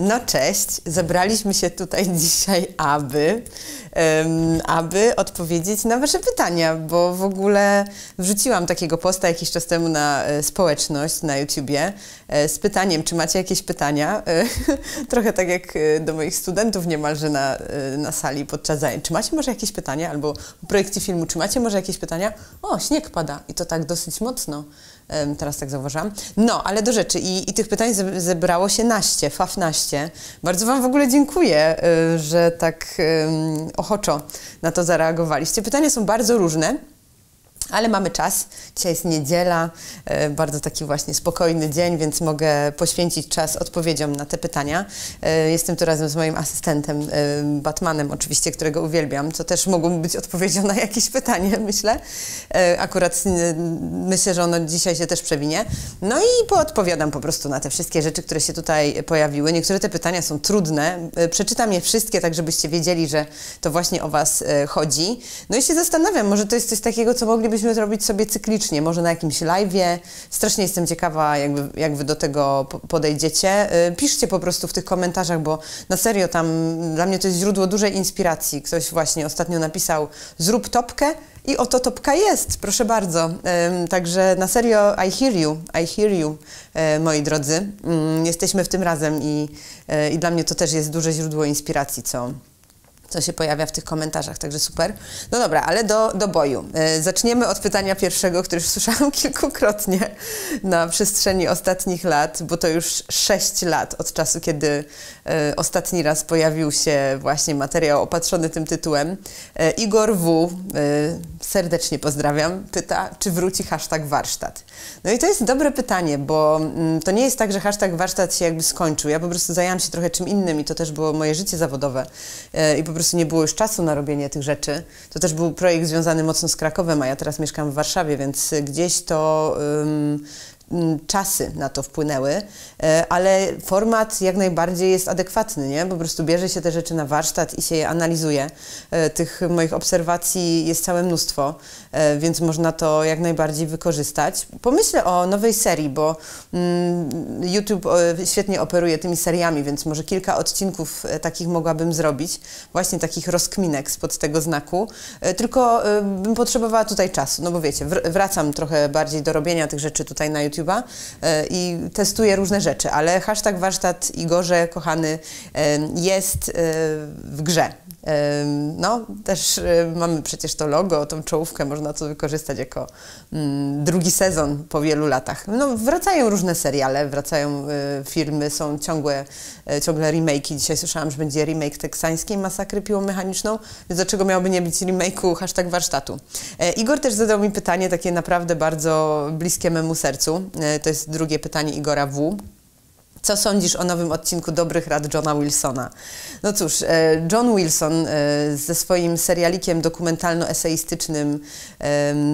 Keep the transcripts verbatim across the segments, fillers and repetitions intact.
No cześć, zebraliśmy się tutaj dzisiaj, aby, um, aby odpowiedzieć na wasze pytania, bo w ogóle wrzuciłam takiego posta jakiś czas temu na e, społeczność na YouTubie e, z pytaniem, czy macie jakieś pytania, e, trochę tak jak do moich studentów niemalże na, e, na sali podczas zajęć. Czy macie może jakieś pytania? Albo o projekcie filmu, czy macie może jakieś pytania? O, śnieg pada i to tak dosyć mocno. Teraz tak zauważyłam. No, ale do rzeczy. I, i tych pytań zebrało się naście, fafnaście. Bardzo wam w ogóle dziękuję, że tak um, ochoczo na to zareagowaliście. Pytania są bardzo różne, ale mamy czas. Dzisiaj jest niedziela, bardzo taki właśnie spokojny dzień, więc mogę poświęcić czas odpowiedziom na te pytania. Jestem tu razem z moim asystentem, Batmanem oczywiście, którego uwielbiam, co też mogłoby być odpowiedzią na jakieś pytanie, myślę. Akurat myślę, że ono dzisiaj się też przewinie. No i poodpowiadam po prostu na te wszystkie rzeczy, które się tutaj pojawiły. Niektóre te pytania są trudne. Przeczytam je wszystkie, tak żebyście wiedzieli, że to właśnie o was chodzi. No i się zastanawiam, może to jest coś takiego, co moglibyśmy zrobić sobie cyklicznie, może na jakimś live'ie. Strasznie jestem ciekawa, jakby, jak wy do tego podejdziecie. Piszcie po prostu w tych komentarzach, bo na serio tam dla mnie to jest źródło dużej inspiracji. Ktoś właśnie ostatnio napisał, zrób topkę i oto topka jest, proszę bardzo. Także na serio I hear you, I hear you, moi drodzy. Jesteśmy w tym razem i, i dla mnie to też jest duże źródło inspiracji, co... co się pojawia w tych komentarzach, także super. No dobra, ale do, do boju. E, zaczniemy od pytania pierwszego, które już słyszałam kilkukrotnie na przestrzeni ostatnich lat, bo to już sześć lat od czasu, kiedy e, ostatni raz pojawił się właśnie materiał opatrzony tym tytułem. E, Igor W., e, serdecznie pozdrawiam, pyta, czy wróci hashtag warsztat. No i to jest dobre pytanie, bo m, to nie jest tak, że hashtag warsztat się jakby skończył. Ja po prostu zajęłam się trochę czym innym i to też było moje życie zawodowe. E, i po Po prostu nie było już czasu na robienie tych rzeczy. To też był projekt związany mocno z Krakowem, a ja teraz mieszkam w Warszawie, więc gdzieś to um, czasy na to wpłynęły, ale format jak najbardziej jest adekwatny, nie? Po prostu bierze się te rzeczy na warsztat i się je analizuje. Tych moich obserwacji jest całe mnóstwo, więc można to jak najbardziej wykorzystać. Pomyślę o nowej serii, bo mm, YouTube świetnie operuje tymi seriami, więc może kilka odcinków takich mogłabym zrobić, właśnie takich rozkminek spod tego znaku, tylko bym potrzebowała tutaj czasu, no bo wiecie, wracam trochę bardziej do robienia tych rzeczy tutaj na YouTube'a i testuję różne rzeczy, ale hashtag warsztat, Igorze, kochany, jest w grze. No, też mamy przecież to logo, tą czołówkę, można to wykorzystać jako mm, drugi sezon po wielu latach. No, wracają różne seriale, wracają y, filmy, są ciągłe, y, ciągle remake'i. Dzisiaj słyszałam, że będzie remake teksańskiej masakry piłomechaniczną, więc dlaczego miałoby nie być remake'u hashtag warsztatu? E, Igor też zadał mi pytanie takie naprawdę bardzo bliskie memu sercu. E, to jest drugie pytanie Igora W. Co sądzisz o nowym odcinku Dobrych Rad Johna Wilsona? No cóż, John Wilson ze swoim serialikiem dokumentalno-eseistycznym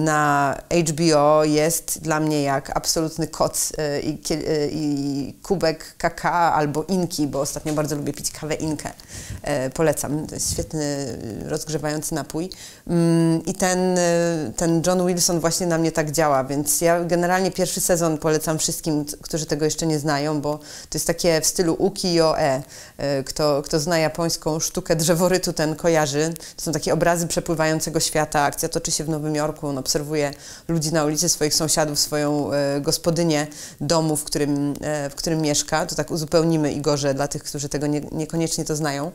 na H B O jest dla mnie jak absolutny koc i kubek kakao albo inki, bo ostatnio bardzo lubię pić kawę inkę. Polecam, to jest świetny, rozgrzewający napój. I ten, ten John Wilson właśnie na mnie tak działa, więc ja generalnie pierwszy sezon polecam wszystkim, którzy tego jeszcze nie znają, bo to jest takie w stylu ukiyo-e. Kto, kto zna japońską sztukę drzeworytu, ten kojarzy. To są takie obrazy przepływającego świata. Akcja toczy się w Nowym Jorku. On obserwuje ludzi na ulicy, swoich sąsiadów, swoją e, gospodynię domu, w którym, e, w którym mieszka. To tak uzupełnimy, Igorze, dla tych, którzy tego nie, niekoniecznie to znają.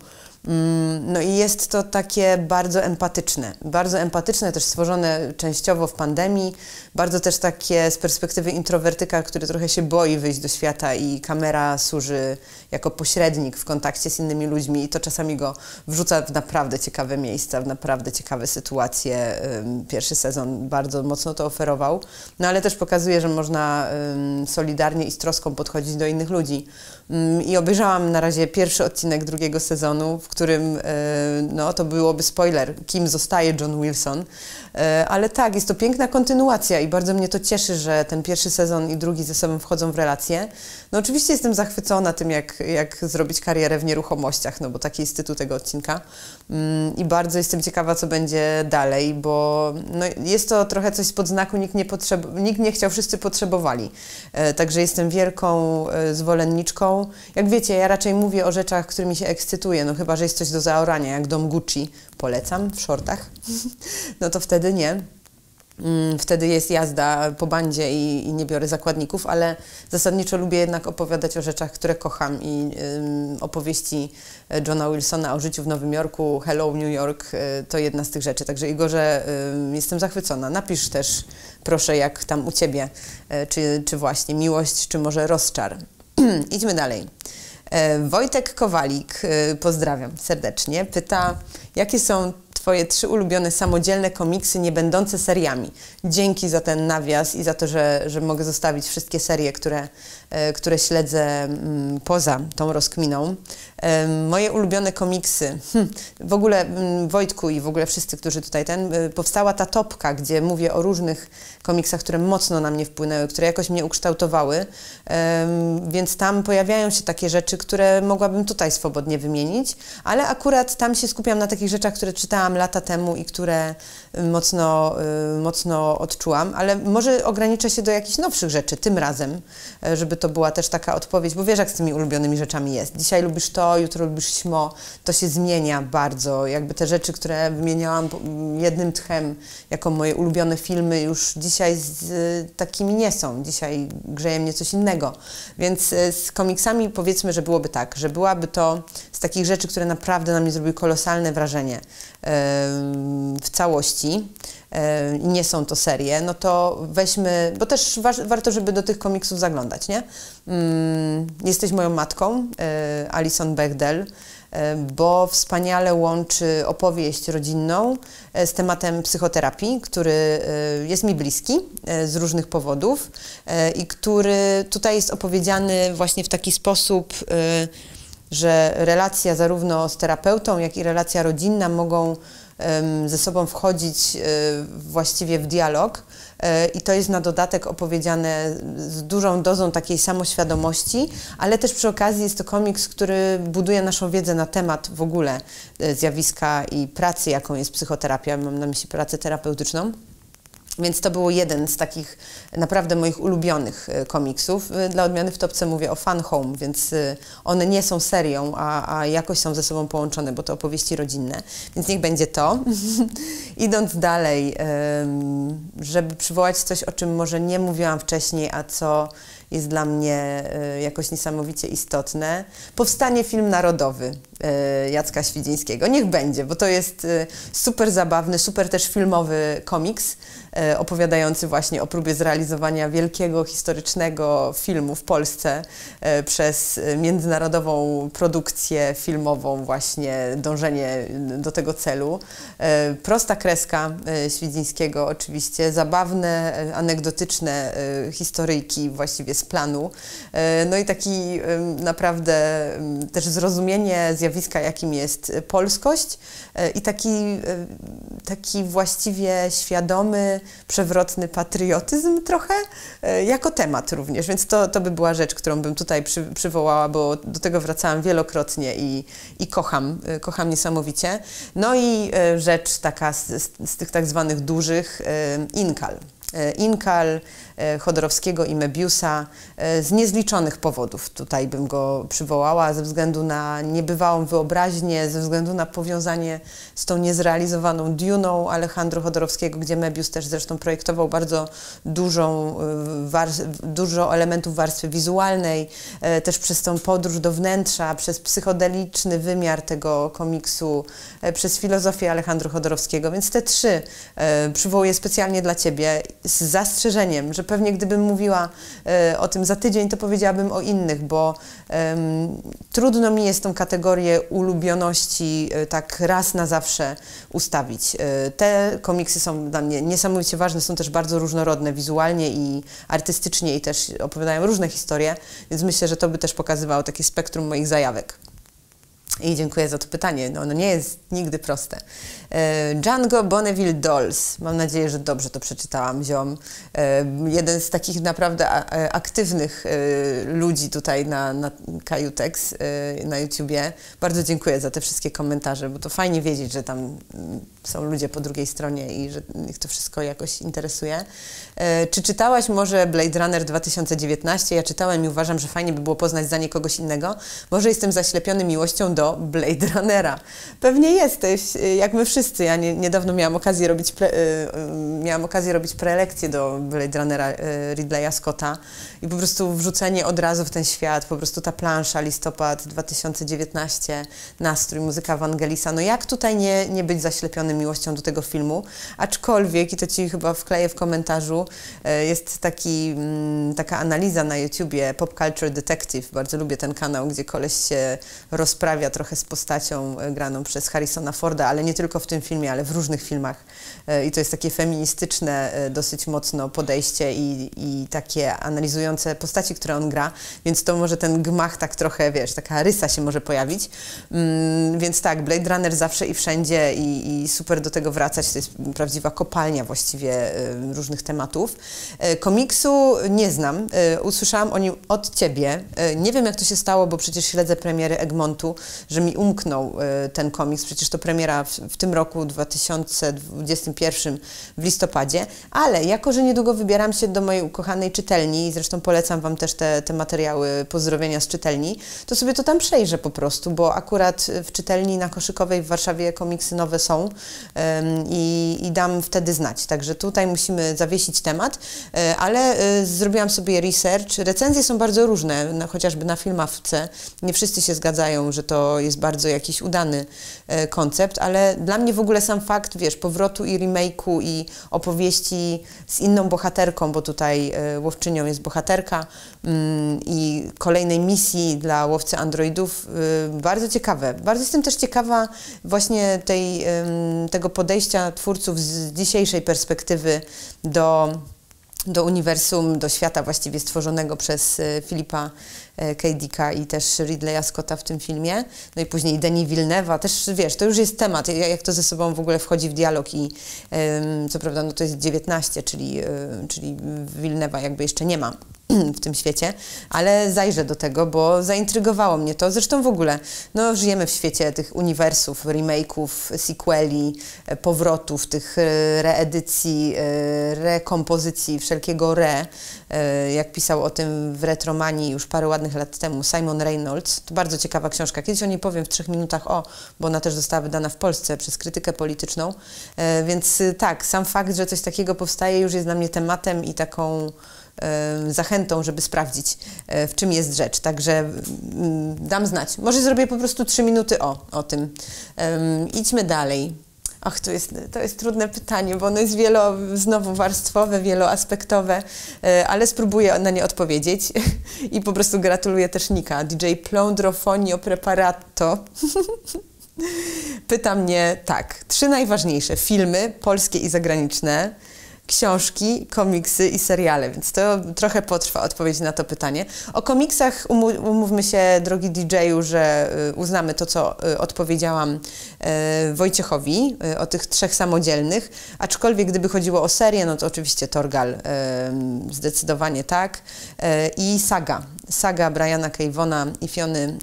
No i jest to takie bardzo empatyczne, bardzo empatyczne, też stworzone częściowo w pandemii, bardzo też takie z perspektywy introwertyka, który trochę się boi wyjść do świata i kamera służy jako pośrednik w kontakcie z innymi ludźmi i to czasami go wrzuca w naprawdę ciekawe miejsca, w naprawdę ciekawe sytuacje. Pierwszy sezon bardzo mocno to oferował, no ale też pokazuje, że można solidarnie i z troską podchodzić do innych ludzi. I obejrzałam na razie pierwszy odcinek drugiego sezonu, w którym, no to byłoby spoiler, kim zostaje John Wilson, Ale tak, jest to piękna kontynuacja i bardzo mnie to cieszy, że ten pierwszy sezon i drugi ze sobą wchodzą w relacje. No oczywiście jestem zachwycona tym, jak, jak zrobić karierę w nieruchomościach, no bo taki jest tytuł tego odcinka. I bardzo jestem ciekawa, co będzie dalej, bo no, jest to trochę coś spod znaku, nikt nie, nikt nie chciał, wszyscy potrzebowali. Także jestem wielką zwolenniczką. Jak wiecie, ja raczej mówię o rzeczach, którymi się ekscytuję, no chyba że jest coś do zaorania, jak dom Gucci, polecam, w shortach, no to wtedy nie. Wtedy jest jazda po bandzie i, i nie biorę zakładników, ale zasadniczo lubię jednak opowiadać o rzeczach, które kocham i y, opowieści Johna Wilsona o życiu w Nowym Jorku, Hello New York, y, to jedna z tych rzeczy. Także Igorze, y, jestem zachwycona. Napisz też proszę, jak tam u Ciebie, y, czy, czy właśnie miłość, czy może rozczar. Idźmy dalej. Y, Wojtek Kowalik, y, pozdrawiam serdecznie, pyta, jakie są Twoje trzy ulubione samodzielne komiksy nie będące seriami. Dzięki za ten nawias i za to, że, że mogę zostawić wszystkie serie, które, które śledzę poza tą rozkminą. Moje ulubione komiksy. Hm. W ogóle Wojtku i w ogóle wszyscy, którzy tutaj ten... Powstała ta topka, gdzie mówię o różnych komiksach, które mocno na mnie wpłynęły, które jakoś mnie ukształtowały. Więc tam pojawiają się takie rzeczy, które mogłabym tutaj swobodnie wymienić, ale akurat tam się skupiam na takich rzeczach, które czytałam lata temu i które mocno, mocno odczułam, ale może ograniczę się do jakichś nowszych rzeczy tym razem, żeby to była też taka odpowiedź, bo wiesz, jak z tymi ulubionymi rzeczami jest. Dzisiaj lubisz to, jutro lubisz śmo, to się zmienia bardzo. Jakby te rzeczy, które wymieniałam jednym tchem jako moje ulubione filmy, już dzisiaj z takimi nie są. Dzisiaj grzeje mnie coś innego. Więc z komiksami powiedzmy, że byłoby tak, że byłaby to z takich rzeczy, które naprawdę na mnie zrobiły kolosalne wrażenie w całości, nie są to serie, no to weźmy, bo też wa warto, żeby do tych komiksów zaglądać, nie? Mm, jesteś moją matką, Alison Bechdel, bo wspaniale łączy opowieść rodzinną z tematem psychoterapii, który jest mi bliski z różnych powodów i który tutaj jest opowiedziany właśnie w taki sposób, że relacja zarówno z terapeutą, jak i relacja rodzinna mogą um, ze sobą wchodzić um, właściwie w dialog. I to jest na dodatek opowiedziane z dużą dozą takiej samoświadomości, ale też przy okazji jest to komiks, który buduje naszą wiedzę na temat w ogóle zjawiska i pracy, jaką jest psychoterapia, mam na myśli pracę terapeutyczną. Więc to był jeden z takich naprawdę moich ulubionych komiksów. Dla odmiany w topce mówię o Fun Home, więc one nie są serią, a, a jakoś są ze sobą połączone, bo to opowieści rodzinne, więc niech będzie to. Idąc dalej, żeby przywołać coś, o czym może nie mówiłam wcześniej, a co jest dla mnie jakoś niesamowicie istotne. Powstanie film narodowy Jacka Świdzińskiego. Niech będzie, bo to jest super zabawny, super też filmowy komiks opowiadający właśnie o próbie zrealizowania wielkiego, historycznego filmu w Polsce przez międzynarodową produkcję filmową, właśnie dążenie do tego celu. Prosta kreska Świdzińskiego oczywiście, zabawne, anegdotyczne historyjki właściwie z planu, no i taki naprawdę też zrozumienie zjawiska, jakim jest polskość i taki, taki właściwie świadomy, przewrotny patriotyzm trochę, jako temat również, więc to, to by była rzecz, którą bym tutaj przy, przywołała, bo do tego wracałam wielokrotnie i, i kocham, kocham niesamowicie. No i rzecz taka z, z tych tak zwanych dużych, Inkal. Inkal, Jodorowskiego i Mebiusa z niezliczonych powodów. Tutaj bym go przywołała ze względu na niebywałą wyobraźnię, ze względu na powiązanie z tą niezrealizowaną Duną Alejandro Jodorowskiego, gdzie Mebius też zresztą projektował bardzo dużą, dużo elementów warstwy wizualnej, też przez tą podróż do wnętrza, przez psychodeliczny wymiar tego komiksu, przez filozofię Alejandro Jodorowskiego, więc te trzy przywołuję specjalnie dla Ciebie z zastrzeżeniem, że Że pewnie gdybym mówiła y, o tym za tydzień, to powiedziałabym o innych, bo y, trudno mi jest tą kategorię ulubioności y, tak raz na zawsze ustawić. Y, te komiksy są dla mnie niesamowicie ważne, są też bardzo różnorodne wizualnie i artystycznie i też opowiadają różne historie, więc myślę, że to by też pokazywało takie spektrum moich zajawek. I dziękuję za to pytanie. No, ono nie jest nigdy proste. E, Django Bonneville Dolls. Mam nadzieję, że dobrze to przeczytałam, ziom. E, jeden z takich naprawdę a, a, aktywnych e, ludzi tutaj na, na Kajutex, e, na YouTubie. Bardzo dziękuję za te wszystkie komentarze, bo to fajnie wiedzieć, że tam są ludzie po drugiej stronie i że ich to wszystko jakoś interesuje. E, czy czytałaś może Blade Runner dwa tysiące dziewiętnaście? Ja czytałem i uważam, że fajnie by było poznać zdanie kogoś innego. Może jestem zaślepiony miłością do Blade Runnera. Pewnie jesteś, jak my wszyscy. Ja nie, niedawno miałam okazję robić, pre, miałam okazję robić prelekcję do Blade Runnera Ridleya Scotta i po prostu wrzucenie od razu w ten świat, po prostu ta plansza, listopad dwa tysiące dziewiętnaście, nastrój, muzyka Vangelisa. No jak tutaj nie, nie być zaślepionym miłością do tego filmu? Aczkolwiek, i to ci chyba wkleję w komentarzu, jest taki, taka analiza na YouTubie Pop Culture Detective. Bardzo lubię ten kanał, gdzie koleś się rozprawia trochę z postacią graną przez Harrisona Forda, ale nie tylko w tym filmie, ale w różnych filmach. I to jest takie feministyczne dosyć mocno podejście i, i takie analizujące postaci, które on gra, więc to może ten gmach tak trochę, wiesz, taka rysa się może pojawić. Mm, więc tak, Blade Runner zawsze i wszędzie i, i super do tego wracać, to jest prawdziwa kopalnia właściwie y, różnych tematów. Y, komiksu nie znam, y, usłyszałam o nim od Ciebie. Y, nie wiem, jak to się stało, bo przecież śledzę premiery Egmontu, że mi umknął y, ten komiks, przecież to premiera w, w tym roku dwa tysiące dwudziestym pierwszym w listopadzie, ale jako, że niedługo wybieram się do mojej ukochanej czytelni i zresztą polecam Wam też te, te materiały pozdrowienia z czytelni, to sobie to tam przejrzę po prostu, bo akurat w czytelni na Koszykowej w Warszawie komiksy nowe są ym, i, i dam wtedy znać. Także tutaj musimy zawiesić temat, yy, ale yy, zrobiłam sobie research. Recenzje są bardzo różne, no, chociażby na Filmawce. Nie wszyscy się zgadzają, że to jest bardzo jakiś udany yy, koncept, ale dla mnie w ogóle sam fakt, wiesz, powrotu i remake'u i opowieści z inną bohaterką, bo tutaj y, łowczynią jest bohaterka y, i kolejnej misji dla łowcy androidów, y, bardzo ciekawe. Bardzo jestem też ciekawa właśnie tej, y, tego podejścia twórców z dzisiejszej perspektywy do, do uniwersum, do świata właściwie stworzonego przez y, Filipa K. Dicka i też Ridleya Scotta w tym filmie, no i później Denis Villeneuve'a, też wiesz, to już jest temat, jak to ze sobą w ogóle wchodzi w dialog i ym, co prawda no to jest dziewiętnaście, czyli, yy, czyli Villeneuve'a jakby jeszcze nie ma w tym świecie, ale zajrzę do tego, bo zaintrygowało mnie to. Zresztą w ogóle, no żyjemy w świecie tych uniwersów, remake'ów, sequeli, powrotów, tych reedycji, rekompozycji, wszelkiego re, jak pisał o tym w Retromanii już parę ładnych lat temu Simon Reynolds. To bardzo ciekawa książka. Kiedyś o niej powiem w trzech minutach o, bo ona też została wydana w Polsce przez Krytykę Polityczną. Więc tak, sam fakt, że coś takiego powstaje, już jest dla mnie tematem i taką zachętą, żeby sprawdzić, w czym jest rzecz. Także dam znać. Może zrobię po prostu trzy minuty o, o tym. Um, idźmy dalej. Ach, to jest, to jest trudne pytanie, bo ono jest wielo, znowu warstwowe, wieloaspektowe, ale spróbuję na nie odpowiedzieć i po prostu gratuluję też Nika. D J Plądrofonio Preparato. Pyta mnie tak. Trzy najważniejsze filmy, polskie i zagraniczne, książki, komiksy i seriale, więc to trochę potrwa odpowiedź na to pytanie. O komiksach umówmy się, drogi D J-u, że uznamy to, co odpowiedziałam Wojciechowi o tych trzech samodzielnych, aczkolwiek gdyby chodziło o serię, no to oczywiście Torgal, zdecydowanie tak, i Saga. Saga Briana K. Vaughana i Fiony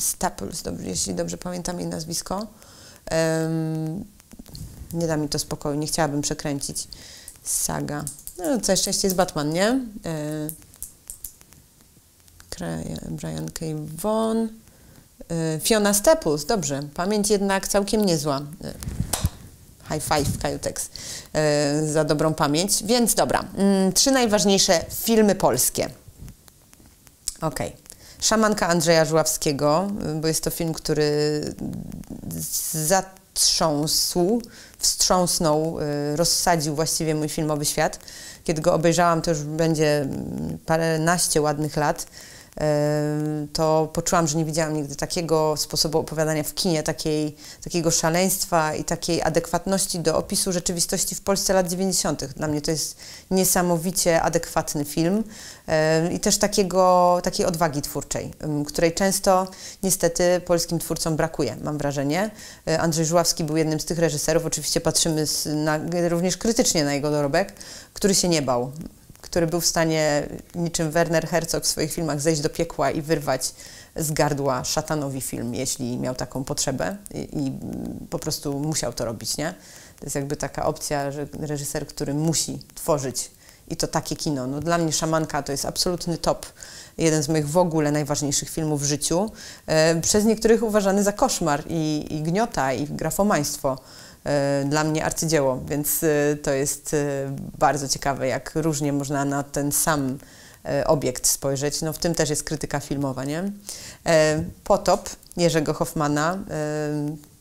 Staples, jeśli dobrze pamiętam jej nazwisko. Nie da mi to spokoju, nie chciałabym przekręcić. Saga. No, całe szczęście jest Batman, nie? Yy, Brian K. Vaughan. Yy, Fiona Staples, dobrze. Pamięć jednak całkiem niezła. Yy. High five, Kajutex, yy, za dobrą pamięć. Więc dobra, yy, trzy najważniejsze filmy polskie. Okej. Okay. Szamanka Andrzeja Żuławskiego, yy, bo jest to film, który za wstrząsł, wstrząsnął, rozsadził właściwie mój filmowy świat. Kiedy go obejrzałam, to już będzie paręnaście ładnych lat. to poczułam, że nie widziałam nigdy takiego sposobu opowiadania w kinie, takiej, takiego szaleństwa i takiej adekwatności do opisu rzeczywistości w Polsce lat dziewięćdziesiątych. Dla mnie to jest niesamowicie adekwatny film i też takiego, takiej odwagi twórczej, której często niestety polskim twórcom brakuje, mam wrażenie. Andrzej Żuławski był jednym z tych reżyserów, oczywiście patrzymy na, również krytycznie na jego dorobek, który się nie bał, który był w stanie niczym Werner Herzog w swoich filmach zejść do piekła i wyrwać z gardła szatanowi film, jeśli miał taką potrzebę i, i po prostu musiał to robić, nie? To jest jakby taka opcja, że reżyser, który musi tworzyć i to takie kino. No, dla mnie Szamanka to jest absolutny top, jeden z moich w ogóle najważniejszych filmów w życiu, e, przez niektórych uważany za koszmar i, i gniota i grafomaństwo. Dla mnie arcydzieło, więc to jest bardzo ciekawe, jak różnie można na ten sam obiekt spojrzeć. No w tym też jest krytyka filmowa, nie? Potop Jerzego Hoffmana.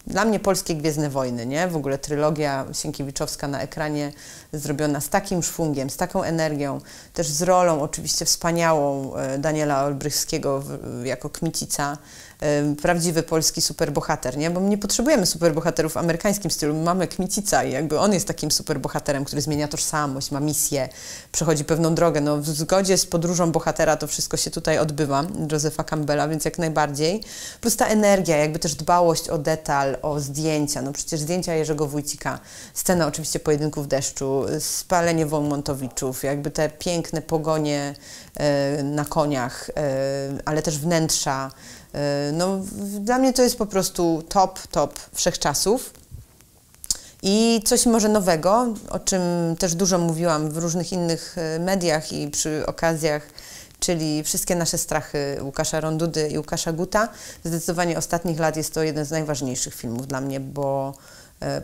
Dla mnie polskie Gwiezdne Wojny, nie? W ogóle trylogia Sienkiewiczowska na ekranie zrobiona z takim szwungiem, z taką energią, też z rolą oczywiście wspaniałą Daniela Olbrychskiego jako Kmicica. Prawdziwy polski superbohater, nie? Bo my nie potrzebujemy superbohaterów w amerykańskim stylu. Mamy Kmicica i jakby on jest takim superbohaterem, który zmienia tożsamość, ma misję, przechodzi pewną drogę. No, w zgodzie z podróżą bohatera to wszystko się tutaj odbywa, Josepha Campbella, więc jak najbardziej. Plus ta energia, jakby też dbałość o detal, o zdjęcia. No przecież zdjęcia Jerzego Wójcika, scena oczywiście pojedynku w deszczu, spalenie Wołmontowiczów, jakby te piękne pogonie e, na koniach, e, ale też wnętrza. No, dla mnie to jest po prostu top, top wszechczasów. I coś może nowego, o czym też dużo mówiłam w różnych innych mediach i przy okazjach, czyli wszystkie nasze strachy Łukasza Rondudy i Łukasza Guta. Zdecydowanie ostatnich lat jest to jeden z najważniejszych filmów dla mnie, bo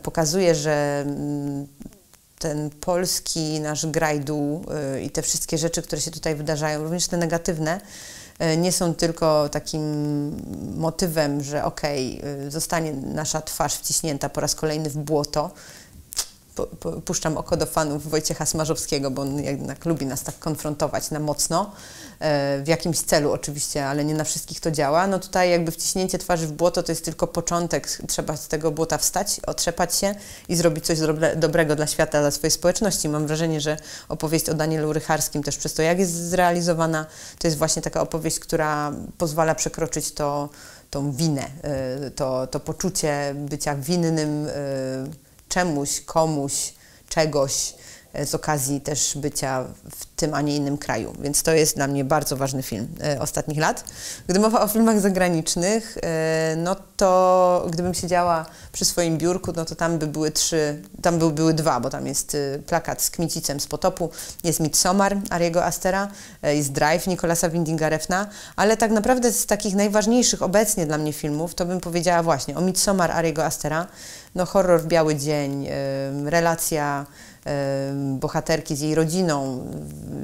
pokazuje, że ten polski nasz grajdół i te wszystkie rzeczy, które się tutaj wydarzają, również te negatywne, nie są tylko takim motywem, że okej, okay, zostanie nasza twarz wciśnięta po raz kolejny w błoto. Puszczam oko do fanów Wojciecha Smarzowskiego, bo on jednak lubi nas tak konfrontować na mocno, w jakimś celu oczywiście, ale nie na wszystkich to działa. No tutaj jakby wciśnięcie twarzy w błoto to jest tylko początek, trzeba z tego błota wstać, otrzepać się i zrobić coś dobre, dobrego dla świata, dla swojej społeczności. Mam wrażenie, że opowieść o Danielu Rycharskim też przez to, jak jest zrealizowana, to jest właśnie taka opowieść, która pozwala przekroczyć to, tą winę, to, to poczucie bycia winnym czemuś, komuś, czegoś z okazji też bycia w tym, a nie innym kraju. Więc to jest dla mnie bardzo ważny film e, ostatnich lat. Gdy mowa o filmach zagranicznych, e, no to gdybym siedziała przy swoim biurku, no to tam by były trzy, tam by były dwa, bo tam jest e, plakat z Kmicicem z Potopu, jest Midsommar Ariego Astera, e, jest Drive Nicolasa Windinga Refna, ale tak naprawdę z takich najważniejszych obecnie dla mnie filmów, to bym powiedziała właśnie o Midsommar Ariego Astera, no horror w biały dzień, e, relacja bohaterki z jej rodziną,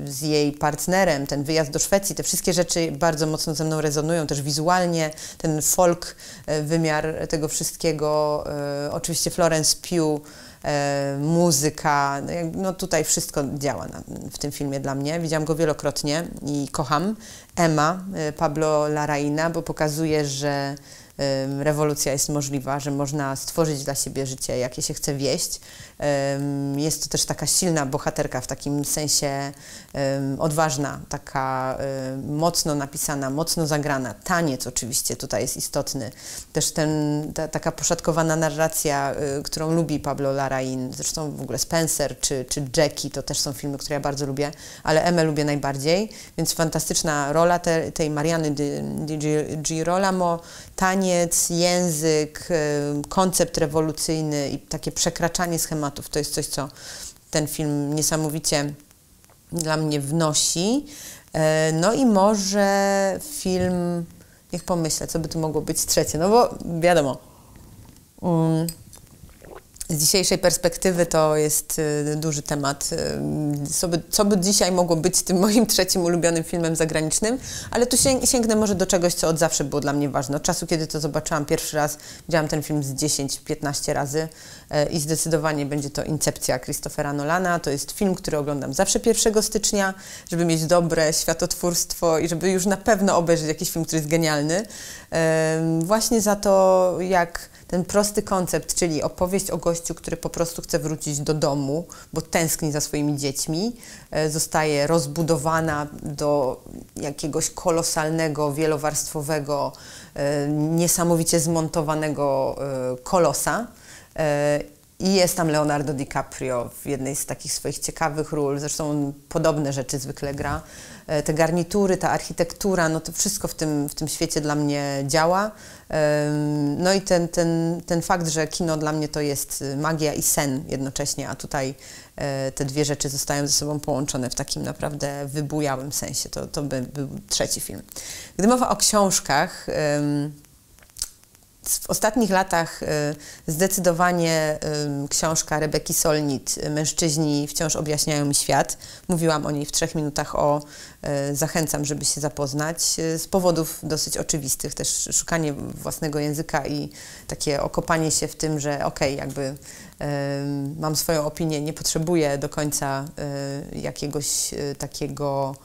z jej partnerem, ten wyjazd do Szwecji, te wszystkie rzeczy bardzo mocno ze mną rezonują, też wizualnie, ten folk, wymiar tego wszystkiego, oczywiście Florence Pugh, muzyka, no tutaj wszystko działa w tym filmie dla mnie. Widziałam go wielokrotnie i kocham. Emma Pablo Larraína, bo pokazuje, że rewolucja jest możliwa, że można stworzyć dla siebie życie, jakie się chce wieść. Jest to też taka silna bohaterka, w takim sensie odważna, taka mocno napisana, mocno zagrana. Taniec oczywiście tutaj jest istotny. Też ten, ta, taka poszatkowana narracja, którą lubi Pablo Larraín, zresztą w ogóle Spencer czy, czy Jackie, to też są filmy, które ja bardzo lubię, ale Emmę lubię najbardziej, więc fantastyczna rola te, tej Mariany di Girolamo, taniec, język, koncept rewolucyjny i takie przekraczanie schematów to jest coś, co ten film niesamowicie dla mnie wnosi. No i może film, niech pomyślę, co by to mogło być trzecie, no bo wiadomo, z dzisiejszej perspektywy to jest y, duży temat. Y, co by, co by dzisiaj mogło być tym moim trzecim ulubionym filmem zagranicznym, ale tu sięg, sięgnę może do czegoś, co od zawsze było dla mnie ważne. Od czasu, kiedy to zobaczyłam pierwszy raz, widziałam ten film z dziesięć, piętnaście razy y, i zdecydowanie będzie to Incepcja Christophera Nolana. To jest film, który oglądam zawsze pierwszego stycznia, żeby mieć dobre światotwórstwo i żeby już na pewno obejrzeć jakiś film, który jest genialny. Y, właśnie za to, jak ten prosty koncept, czyli opowieść o gościu, który po prostu chce wrócić do domu, bo tęskni za swoimi dziećmi, zostaje rozbudowana do jakiegoś kolosalnego, wielowarstwowego, niesamowicie zmontowanego kolosa. I jest tam Leonardo DiCaprio w jednej z takich swoich ciekawych ról, zresztą podobne rzeczy zwykle gra. Te garnitury, ta architektura, no to wszystko w tym, w tym świecie dla mnie działa. No i ten, ten, ten fakt, że kino dla mnie to jest magia i sen jednocześnie, a tutaj te dwie rzeczy zostają ze sobą połączone w takim naprawdę wybujałym sensie. To, to by był trzeci film. Gdy mowa o książkach, w ostatnich latach zdecydowanie książka Rebeki Solnit „Mężczyźni wciąż objaśniają mi świat”. Mówiłam o niej w trzech minutach o. Zachęcam, żeby się zapoznać. Z powodów dosyć oczywistych. Też szukanie własnego języka i takie okopanie się w tym, że okej, okay, jakby mam swoją opinię, nie potrzebuję do końca jakiegoś takiego...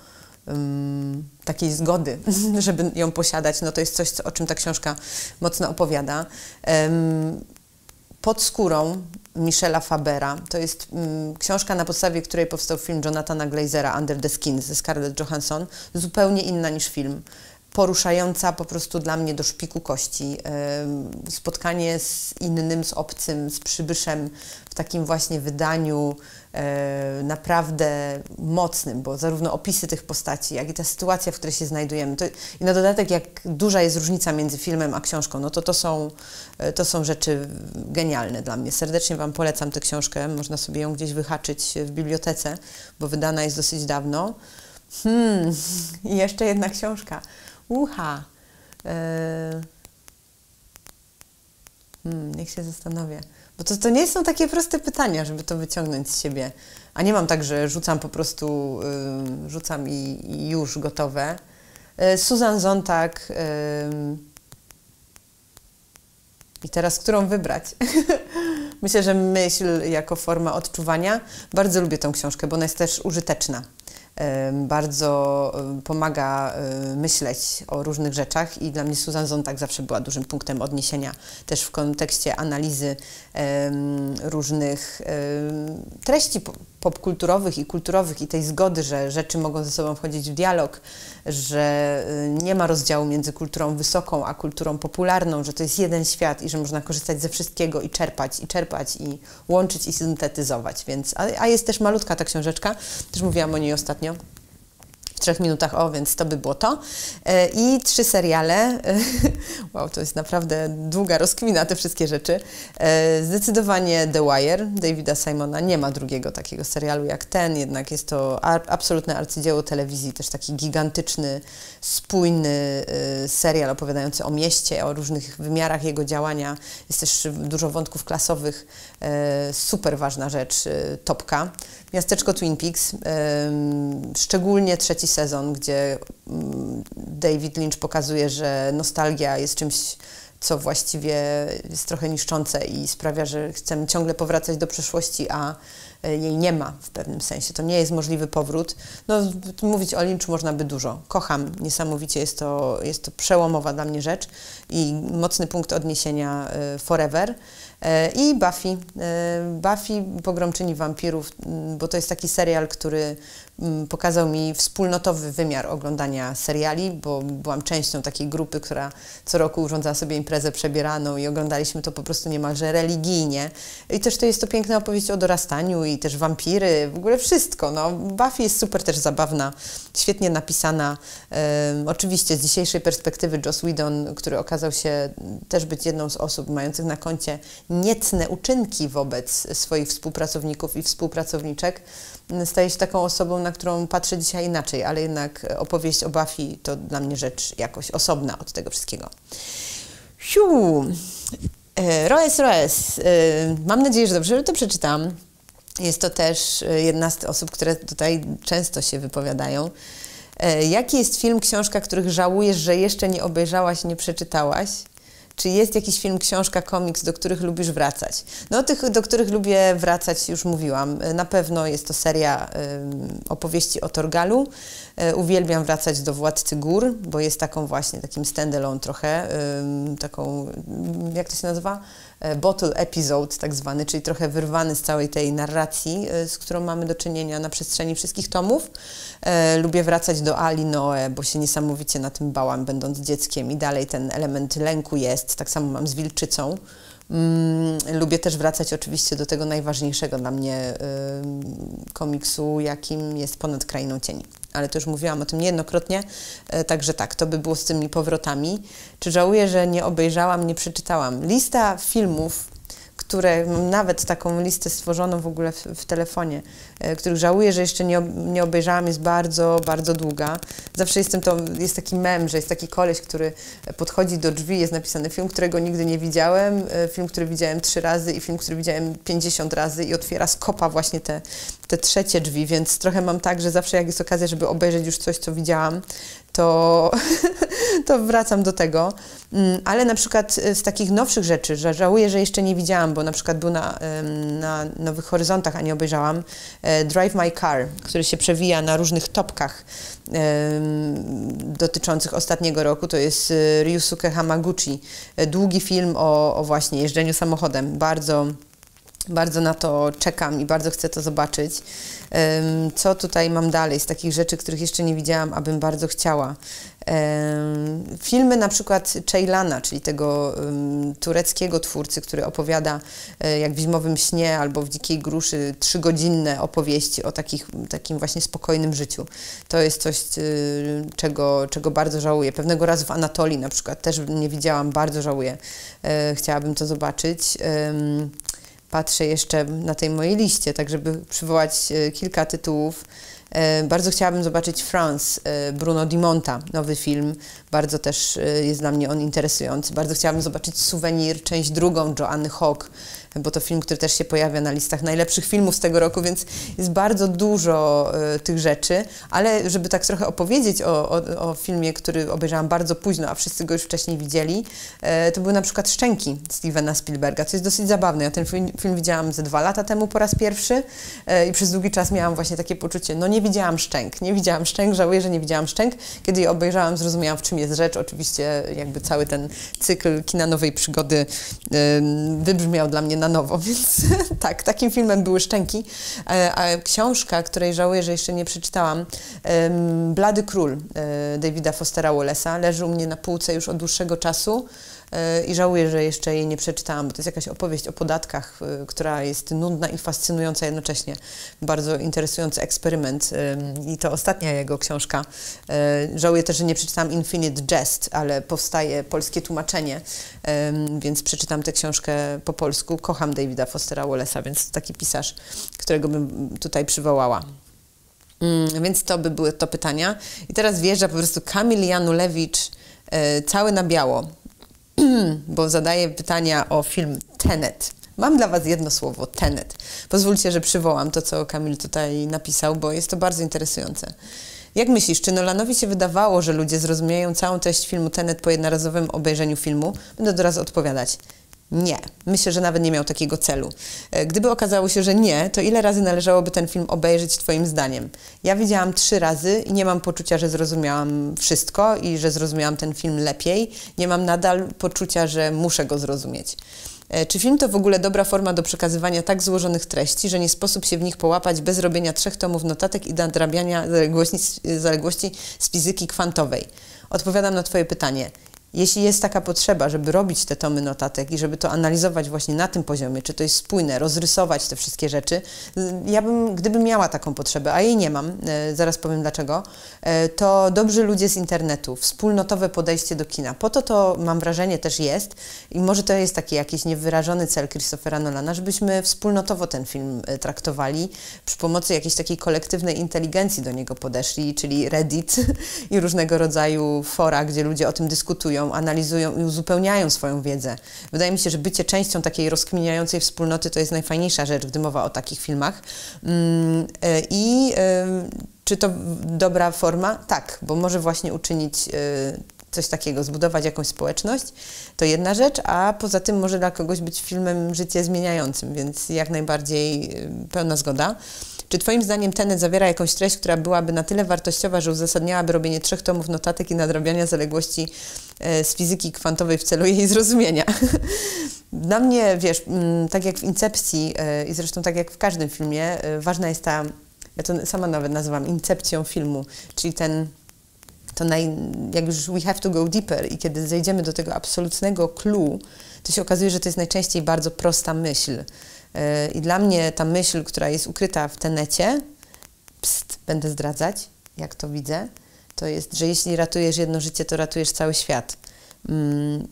takiej zgody, żeby ją posiadać, no to jest coś, o czym ta książka mocno opowiada. Pod skórą Michela Fabera. To jest książka, na podstawie której powstał film Jonathana Glazera Under the Skin ze Scarlett Johansson. Zupełnie inna niż film. Poruszająca po prostu dla mnie do szpiku kości. Spotkanie z innym, z obcym, z przybyszem w takim właśnie wydaniu naprawdę mocnym, bo zarówno opisy tych postaci, jak i ta sytuacja, w której się znajdujemy. To, i na dodatek, jak duża jest różnica między filmem a książką, no to to są, to są rzeczy genialne dla mnie. Serdecznie Wam polecam tę książkę, można sobie ją gdzieś wyhaczyć w bibliotece, bo wydana jest dosyć dawno. Hmm, i jeszcze jedna książka. Ucha. Yy. Hmm, niech się zastanowię. Bo to, to nie są takie proste pytania, żeby to wyciągnąć z siebie. A nie mam tak, że rzucam po prostu, yy, rzucam i, i już gotowe. Yy, Susan Sontag. Yy. I teraz którą wybrać? Myślę, że myśl jako forma odczuwania. Bardzo lubię tą książkę, bo ona jest też użyteczna. Bardzo pomaga myśleć o różnych rzeczach i dla mnie Susan Sontag zawsze była dużym punktem odniesienia też w kontekście analizy różnych treści popkulturowych i kulturowych i tej zgody, że rzeczy mogą ze sobą wchodzić w dialog, że nie ma rozdziału między kulturą wysoką a kulturą popularną, że to jest jeden świat i że można korzystać ze wszystkiego i czerpać, i czerpać, i łączyć, i syntetyzować. Więc, a, a jest też malutka ta książeczka, też mówiłam o niej ostatnio w trzech minutach, o, więc to by było to. I trzy seriale. Wow, to jest naprawdę długa rozkmina, te wszystkie rzeczy. Zdecydowanie The Wire Davida Simona. Nie ma drugiego takiego serialu jak ten, jednak jest to absolutne arcydzieło telewizji, też taki gigantyczny, spójny serial opowiadający o mieście, o różnych wymiarach jego działania. Jest też dużo wątków klasowych. Super ważna rzecz, topka. Miasteczko Twin Peaks, szczególnie trzeci sezon, gdzie David Lynch pokazuje, że nostalgia jest czymś, co właściwie jest trochę niszczące i sprawia, że chcemy ciągle powracać do przeszłości, a jej nie ma w pewnym sensie. To nie jest możliwy powrót. No, mówić o Lynchu można by dużo. Kocham niesamowicie, jest to, jest to przełomowa dla mnie rzecz i mocny punkt odniesienia forever. I Buffy. Buffy, Pogromczyni Wampirów, bo to jest taki serial, który pokazał mi wspólnotowy wymiar oglądania seriali, bo byłam częścią takiej grupy, która co roku urządzała sobie imprezę przebieraną i oglądaliśmy to po prostu niemalże religijnie. I też to jest to piękna opowieść o dorastaniu i też wampiry, w ogóle wszystko. No, Buffy jest super też zabawna, świetnie napisana. Um, oczywiście z dzisiejszej perspektywy Joss Whedon, który okazał się też być jedną z osób mających na koncie niecne uczynki wobec swoich współpracowników i współpracowniczek, staje się taką osobą, na którą patrzę dzisiaj inaczej, ale jednak opowieść o Buffy to dla mnie rzecz jakoś osobna od tego wszystkiego. Siu. Roes Roes. Mam nadzieję, że dobrze to przeczytam. Jest to też jedna z osób, które tutaj często się wypowiadają. Jaki jest film, książka, których żałujesz, że jeszcze nie obejrzałaś, nie przeczytałaś? Czy jest jakiś film, książka, komiks, do których lubisz wracać? No, tych, do których lubię wracać, już mówiłam. Na pewno jest to seria y, opowieści o Torgalu. Y, uwielbiam wracać do Władcy Gór, bo jest taką właśnie, takim stand-alone trochę, y, taką, jak to się nazywa? Bottle episode tak zwany, czyli trochę wyrwany z całej tej narracji, z którą mamy do czynienia na przestrzeni wszystkich tomów. E, lubię wracać do Ali Noe, bo się niesamowicie na tym bałam, będąc dzieckiem i dalej ten element lęku jest. Tak samo mam z Wilczycą. Mm, lubię też wracać oczywiście do tego najważniejszego dla mnie y, komiksu, jakim jest Ponad Krainą Cieni. Ale to już mówiłam o tym niejednokrotnie, e, także tak, to by było z tymi powrotami. Czy żałuję, że nie obejrzałam, nie przeczytałam? Lista filmów, które, mam nawet taką listę stworzoną w ogóle w, w telefonie, e, których żałuję, że jeszcze nie, nie obejrzałam, jest bardzo, bardzo długa. Zawsze jestem to, jest taki mem, że jest taki koleś, który podchodzi do drzwi, jest napisany film, którego nigdy nie widziałem, e, film, który widziałem trzy razy i film, który widziałem pięćdziesiąt razy i otwiera z kopa właśnie te, te trzecie drzwi, więc trochę mam tak, że zawsze jak jest okazja, żeby obejrzeć już coś, co widziałam, to, to wracam do tego. Ale na przykład z takich nowszych rzeczy, że żałuję, że jeszcze nie widziałam, bo na przykład był na, na Nowych Horyzontach, a nie obejrzałam, Drive My Car, który się przewija na różnych topkach dotyczących ostatniego roku. To jest Ryusuke Hamaguchi. Długi film o, o właśnie jeżdżeniu samochodem. Bardzo... Bardzo na to czekam i bardzo chcę to zobaczyć. Co tutaj mam dalej z takich rzeczy, których jeszcze nie widziałam, a bym bardzo chciała? Filmy na przykład Ceylana, czyli tego tureckiego twórcy, który opowiada jak w Zimowym Śnie albo w Dzikiej Gruszy trzygodzinne opowieści o takich, takim właśnie spokojnym życiu. To jest coś, czego, czego bardzo żałuję. Pewnego razu w Anatolii na przykład też nie widziałam, bardzo żałuję. Chciałabym to zobaczyć. Patrzę jeszcze na tej mojej liście, tak żeby przywołać y, kilka tytułów. Y, bardzo chciałabym zobaczyć France, y, Bruno Di Monta, nowy film. Bardzo też y, jest dla mnie on interesujący. Bardzo chciałabym zobaczyć Souvenir, część drugą Joanny Hogg, bo to film, który też się pojawia na listach najlepszych filmów z tego roku, więc jest bardzo dużo y, tych rzeczy. Ale żeby tak trochę opowiedzieć o, o, o filmie, który obejrzałam bardzo późno, a wszyscy go już wcześniej widzieli, y, to były na przykład Szczęki Stevena Spielberga, co jest dosyć zabawne. Ja ten film, film widziałam ze dwa lata temu po raz pierwszy y, i przez długi czas miałam właśnie takie poczucie, no nie widziałam Szczęk, nie widziałam Szczęk, żałuję, że nie widziałam Szczęk. Kiedy je obejrzałam, zrozumiałam, w czym jest rzecz. Oczywiście jakby cały ten cykl kina nowej przygody y, wybrzmiał dla mnie na nowo, więc tak, takim filmem były Szczęki, a, a książka, której żałuję, że jeszcze nie przeczytałam, um, Blady Król um, Davida Fostera Wallace'a, leży u mnie na półce już od dłuższego czasu um, i żałuję, że jeszcze jej nie przeczytałam, bo to jest jakaś opowieść o podatkach, um, która jest nudna i fascynująca jednocześnie. Bardzo interesujący eksperyment um, i to ostatnia jego książka. Um, żałuję też, że nie przeczytałam Infinite Jest, ale powstaje polskie tłumaczenie, um, więc przeczytam tę książkę po polsku. Kocham Davida Fostera Wallace'a, więc to taki pisarz, którego bym tutaj przywołała. Mm, więc to by były to pytania. I teraz wjeżdża po prostu Kamil Janulewicz e, cały na biało, bo zadaje pytania o film Tenet. Mam dla Was jedno słowo, Tenet. Pozwólcie, że przywołam to, co Kamil tutaj napisał, bo jest to bardzo interesujące. Jak myślisz, czy Nolanowi się wydawało, że ludzie zrozumieją całą treść filmu Tenet po jednorazowym obejrzeniu filmu? Będę teraz odpowiadać. Nie. Myślę, że nawet nie miał takiego celu. Gdyby okazało się, że nie, to ile razy należałoby ten film obejrzeć Twoim zdaniem? Ja widziałam trzy razy i nie mam poczucia, że zrozumiałam wszystko i że zrozumiałam ten film lepiej. Nie mam nadal poczucia, że muszę go zrozumieć. Czy film to w ogóle dobra forma do przekazywania tak złożonych treści, że nie sposób się w nich połapać bez robienia trzech tomów notatek i nadrabiania zaległości z fizyki kwantowej? Odpowiadam na Twoje pytanie. Jeśli jest taka potrzeba, żeby robić te tomy notatek i żeby to analizować właśnie na tym poziomie, czy to jest spójne, rozrysować te wszystkie rzeczy, ja bym, gdybym miała taką potrzebę, a jej nie mam, zaraz powiem dlaczego, to dobrzy ludzie z internetu, wspólnotowe podejście do kina. Po to to, mam wrażenie, też jest i może to jest taki jakiś niewyrażony cel Christophera Nolana, żebyśmy wspólnotowo ten film traktowali, przy pomocy jakiejś takiej kolektywnej inteligencji do niego podeszli, czyli Reddit i różnego rodzaju fora, gdzie ludzie o tym dyskutują. studiują, analizują i uzupełniają swoją wiedzę. Wydaje mi się, że bycie częścią takiej rozkminiającej wspólnoty to jest najfajniejsza rzecz, gdy mowa o takich filmach. I czy to dobra forma? Tak, bo może właśnie uczynić coś takiego, zbudować jakąś społeczność, to jedna rzecz, a poza tym może dla kogoś być filmem życie zmieniającym, więc jak najbardziej pełna zgoda. Czy Twoim zdaniem Tenet zawiera jakąś treść, która byłaby na tyle wartościowa, że uzasadniałaby robienie trzech tomów notatek i nadrabiania zaległości z fizyki kwantowej w celu jej zrozumienia? Dla mnie, wiesz, tak jak w Incepcji i zresztą tak jak w każdym filmie, ważna jest ta, ja to sama nawet nazywam incepcją filmu, czyli ten to naj, jak już we have to go deeper i kiedy zejdziemy do tego absolutnego clue, to się okazuje, że to jest najczęściej bardzo prosta myśl. Yy, I dla mnie ta myśl, która jest ukryta w Tenecie, pst, będę zdradzać, jak to widzę, to jest, że jeśli ratujesz jedno życie, to ratujesz cały świat. Yy,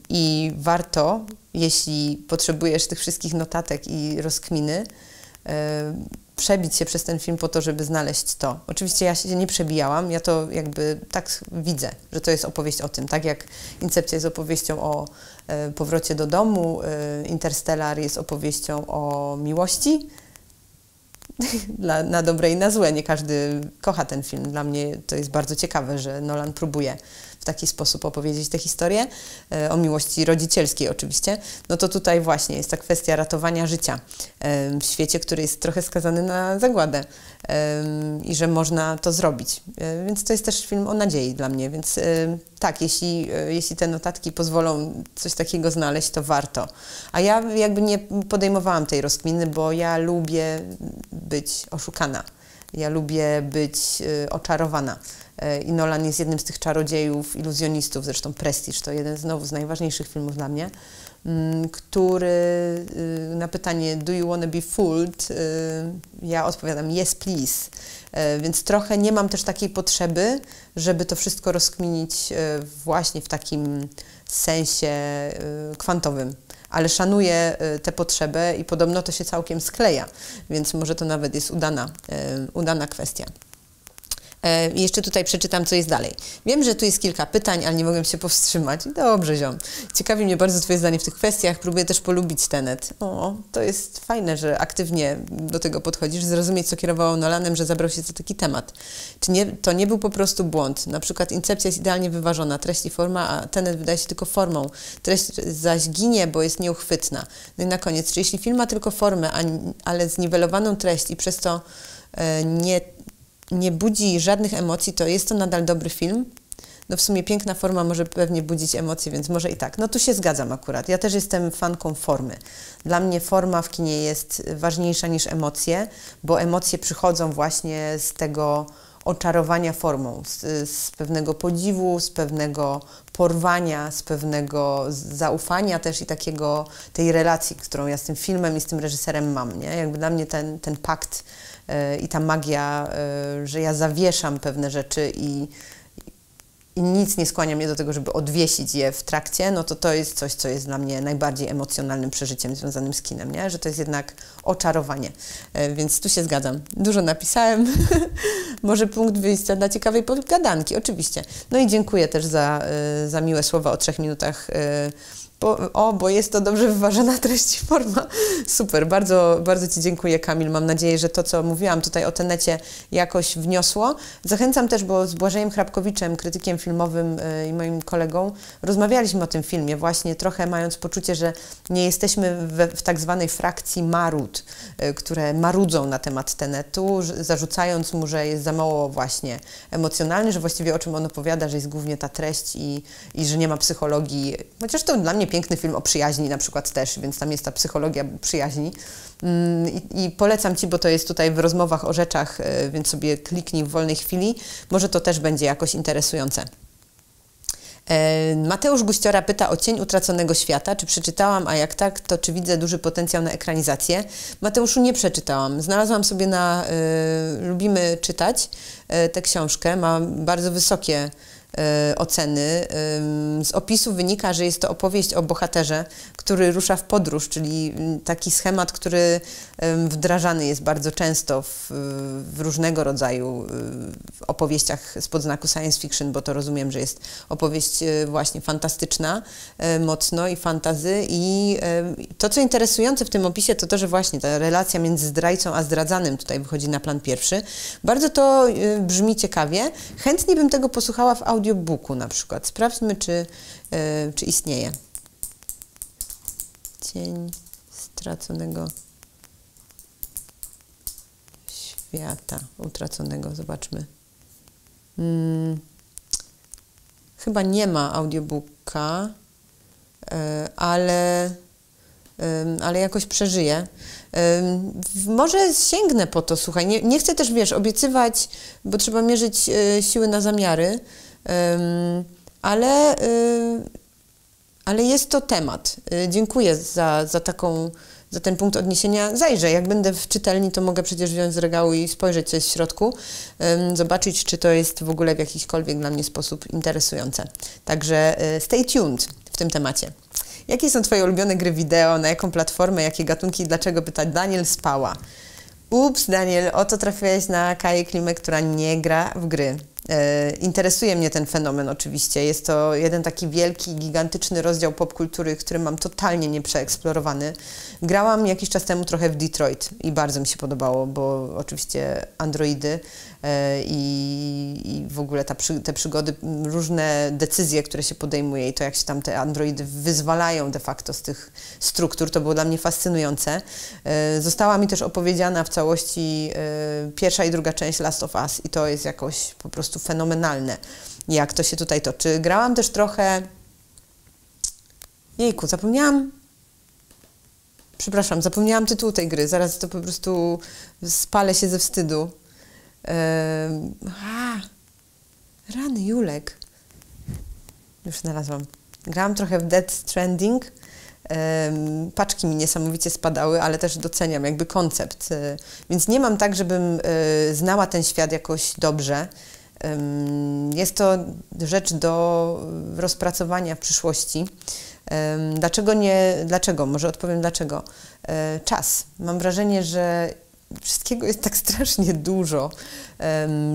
I warto, jeśli potrzebujesz tych wszystkich notatek i rozkminy, yy, przebić się przez ten film po to, żeby znaleźć to. Oczywiście ja się nie przebijałam, ja to jakby tak widzę, że to jest opowieść o tym, tak jak Incepcja jest opowieścią o e, powrocie do domu, e, Interstellar jest opowieścią o miłości, dla, na dobre i na złe, nie każdy kocha ten film. Dla mnie to jest bardzo ciekawe, że Nolan próbuje w taki sposób opowiedzieć tę historię, e, o miłości rodzicielskiej oczywiście, no to tutaj właśnie jest ta kwestia ratowania życia e, w świecie, który jest trochę skazany na zagładę e, i że można to zrobić. E, więc to jest też film o nadziei dla mnie, więc e, tak, jeśli, e, jeśli te notatki pozwolą coś takiego znaleźć, to warto. A ja jakby nie podejmowałam tej rozkminy, bo ja lubię być oszukana. Ja lubię być y, oczarowana. Y, I Nolan jest jednym z tych czarodziejów, iluzjonistów, zresztą Prestiż to jeden znowu z najważniejszych filmów dla mnie, y, który y, na pytanie do you wanna be fooled, y, ja odpowiadam yes please. Y, więc trochę nie mam też takiej potrzeby, żeby to wszystko rozkminić y, właśnie w takim sensie y, kwantowym. Ale szanuję tę potrzebę i podobno to się całkiem skleja, więc może to nawet jest udana, e, udana kwestia. E, jeszcze tutaj przeczytam, co jest dalej. Wiem, że tu jest kilka pytań, ale nie mogłem się powstrzymać. Dobrze, ziom. Ciekawi mnie bardzo Twoje zdanie w tych kwestiach. Próbuję też polubić Tenet. O, to jest fajne, że aktywnie do tego podchodzisz. Zrozumieć, co kierowało Nolanem, że zabrał się za taki temat. Czy nie, to nie był po prostu błąd? Na przykład Incepcja jest idealnie wyważona, treść i forma, a Tenet wydaje się tylko formą. Treść zaś ginie, bo jest nieuchwytna. No i na koniec, czy jeśli film ma tylko formę, a, ale zniwelowaną treść i przez to e, nie... nie budzi żadnych emocji, to jest to nadal dobry film? No w sumie piękna forma może pewnie budzić emocje, więc może i tak. No tu się zgadzam akurat. Ja też jestem fanką formy. Dla mnie forma w kinie jest ważniejsza niż emocje, bo emocje przychodzą właśnie z tego oczarowania formą, z, z pewnego podziwu, z pewnego porwania, z pewnego zaufania też i takiego, tej relacji, którą ja z tym filmem i z tym reżyserem mam, nie? Jakby dla mnie ten, ten pakt i ta magia, że ja zawieszam pewne rzeczy i, i nic nie skłania mnie do tego, żeby odwiesić je w trakcie, no to to jest coś, co jest dla mnie najbardziej emocjonalnym przeżyciem związanym z kinem, nie? Że to jest jednak oczarowanie. Więc tu się zgadzam. Dużo napisałem. Może punkt wyjścia dla ciekawej pogadanki, oczywiście. No i dziękuję też za, za miłe słowa o trzech minutach. Bo, o, bo jest to dobrze wyważona treść i forma. Super, bardzo, bardzo Ci dziękuję, Kamil. Mam nadzieję, że to, co mówiłam tutaj o Tenecie, jakoś wniosło. Zachęcam też, bo z Błażejem Chrapkowiczem, krytykiem filmowym i moim kolegą, rozmawialiśmy o tym filmie właśnie trochę mając poczucie, że nie jesteśmy we, w tak zwanej frakcji marud, które marudzą na temat Tenetu, zarzucając mu, że jest za mało właśnie emocjonalny, że właściwie o czym on opowiada, że jest głównie ta treść i, i że nie ma psychologii. Chociaż to dla mnie piękny film o przyjaźni na przykład też, więc tam jest ta psychologia przyjaźni. I, i polecam Ci, bo to jest tutaj w rozmowach o rzeczach, więc sobie kliknij w wolnej chwili. Może to też będzie jakoś interesujące. Mateusz Guściora pyta o Cień utraconego świata. Czy przeczytałam, a jak tak, to czy widzę duży potencjał na ekranizację? Mateuszu, nie przeczytałam. Znalazłam sobie na... Y, lubimy czytać y, tę książkę. Ma bardzo wysokie oceny. Z opisu wynika, że jest to opowieść o bohaterze, który rusza w podróż, czyli taki schemat, który wdrażany jest bardzo często w, w różnego rodzaju opowieściach spod znaku science fiction, bo to rozumiem, że jest opowieść właśnie fantastyczna, mocno i fantazy. I to, co interesujące w tym opisie, to to, że właśnie ta relacja między zdrajcą a zdradzanym tutaj wychodzi na plan pierwszy. Bardzo to brzmi ciekawie. Chętnie bym tego posłuchała w audiobooku na przykład. Sprawdźmy, czy, yy, czy istnieje. Cień straconego świata. Utraconego. Zobaczmy. Hmm. Chyba nie ma audiobooka, yy, ale... ale jakoś przeżyję. Może sięgnę po to, słuchaj. Nie, nie chcę też, wiesz, obiecywać, bo trzeba mierzyć siły na zamiary, ale, ale jest to temat. Dziękuję za, za, taką, za ten punkt odniesienia. Zajrzę, jak będę w czytelni, to mogę przecież wziąć z regału i spojrzeć, co jest w środku, zobaczyć, czy to jest w ogóle w jakikolwiek dla mnie sposób interesujące. Także stay tuned w tym temacie. Jakie są Twoje ulubione gry wideo? Na jaką platformę? Jakie gatunki? Dlaczego? Pyta Daniel Spała. Ups, Daniel, oto trafiłeś na Kaję Klimę, która nie gra w gry. E, interesuje mnie ten fenomen oczywiście. Jest to jeden taki wielki, gigantyczny rozdział popkultury, który mam totalnie nieprzeeksplorowany. Grałam jakiś czas temu trochę w Detroit i bardzo mi się podobało, bo oczywiście androidy e, i, i w ogóle ta przy, te przygody, różne decyzje, które się podejmuje i to, jak się tam te androidy wyzwalają de facto z tych struktur, to było dla mnie fascynujące. E, została mi też opowiedziana w całości e, pierwsza i druga część Last of Us i to jest jakoś po prostu fenomenalne, jak to się tutaj toczy. Grałam też trochę... Jejku, zapomniałam... Przepraszam, zapomniałam tytułu tej gry. Zaraz to po prostu spalę się ze wstydu. Eee... A, rany Julek. Już znalazłam. Grałam trochę w Death Stranding. Paczki mi niesamowicie spadały, ale też doceniam jakby koncept. Więc nie mam tak, żebym znała ten świat jakoś dobrze. Jest to rzecz do rozpracowania w przyszłości. Dlaczego nie? Dlaczego? Może odpowiem dlaczego. Czas. Mam wrażenie, że wszystkiego jest tak strasznie dużo,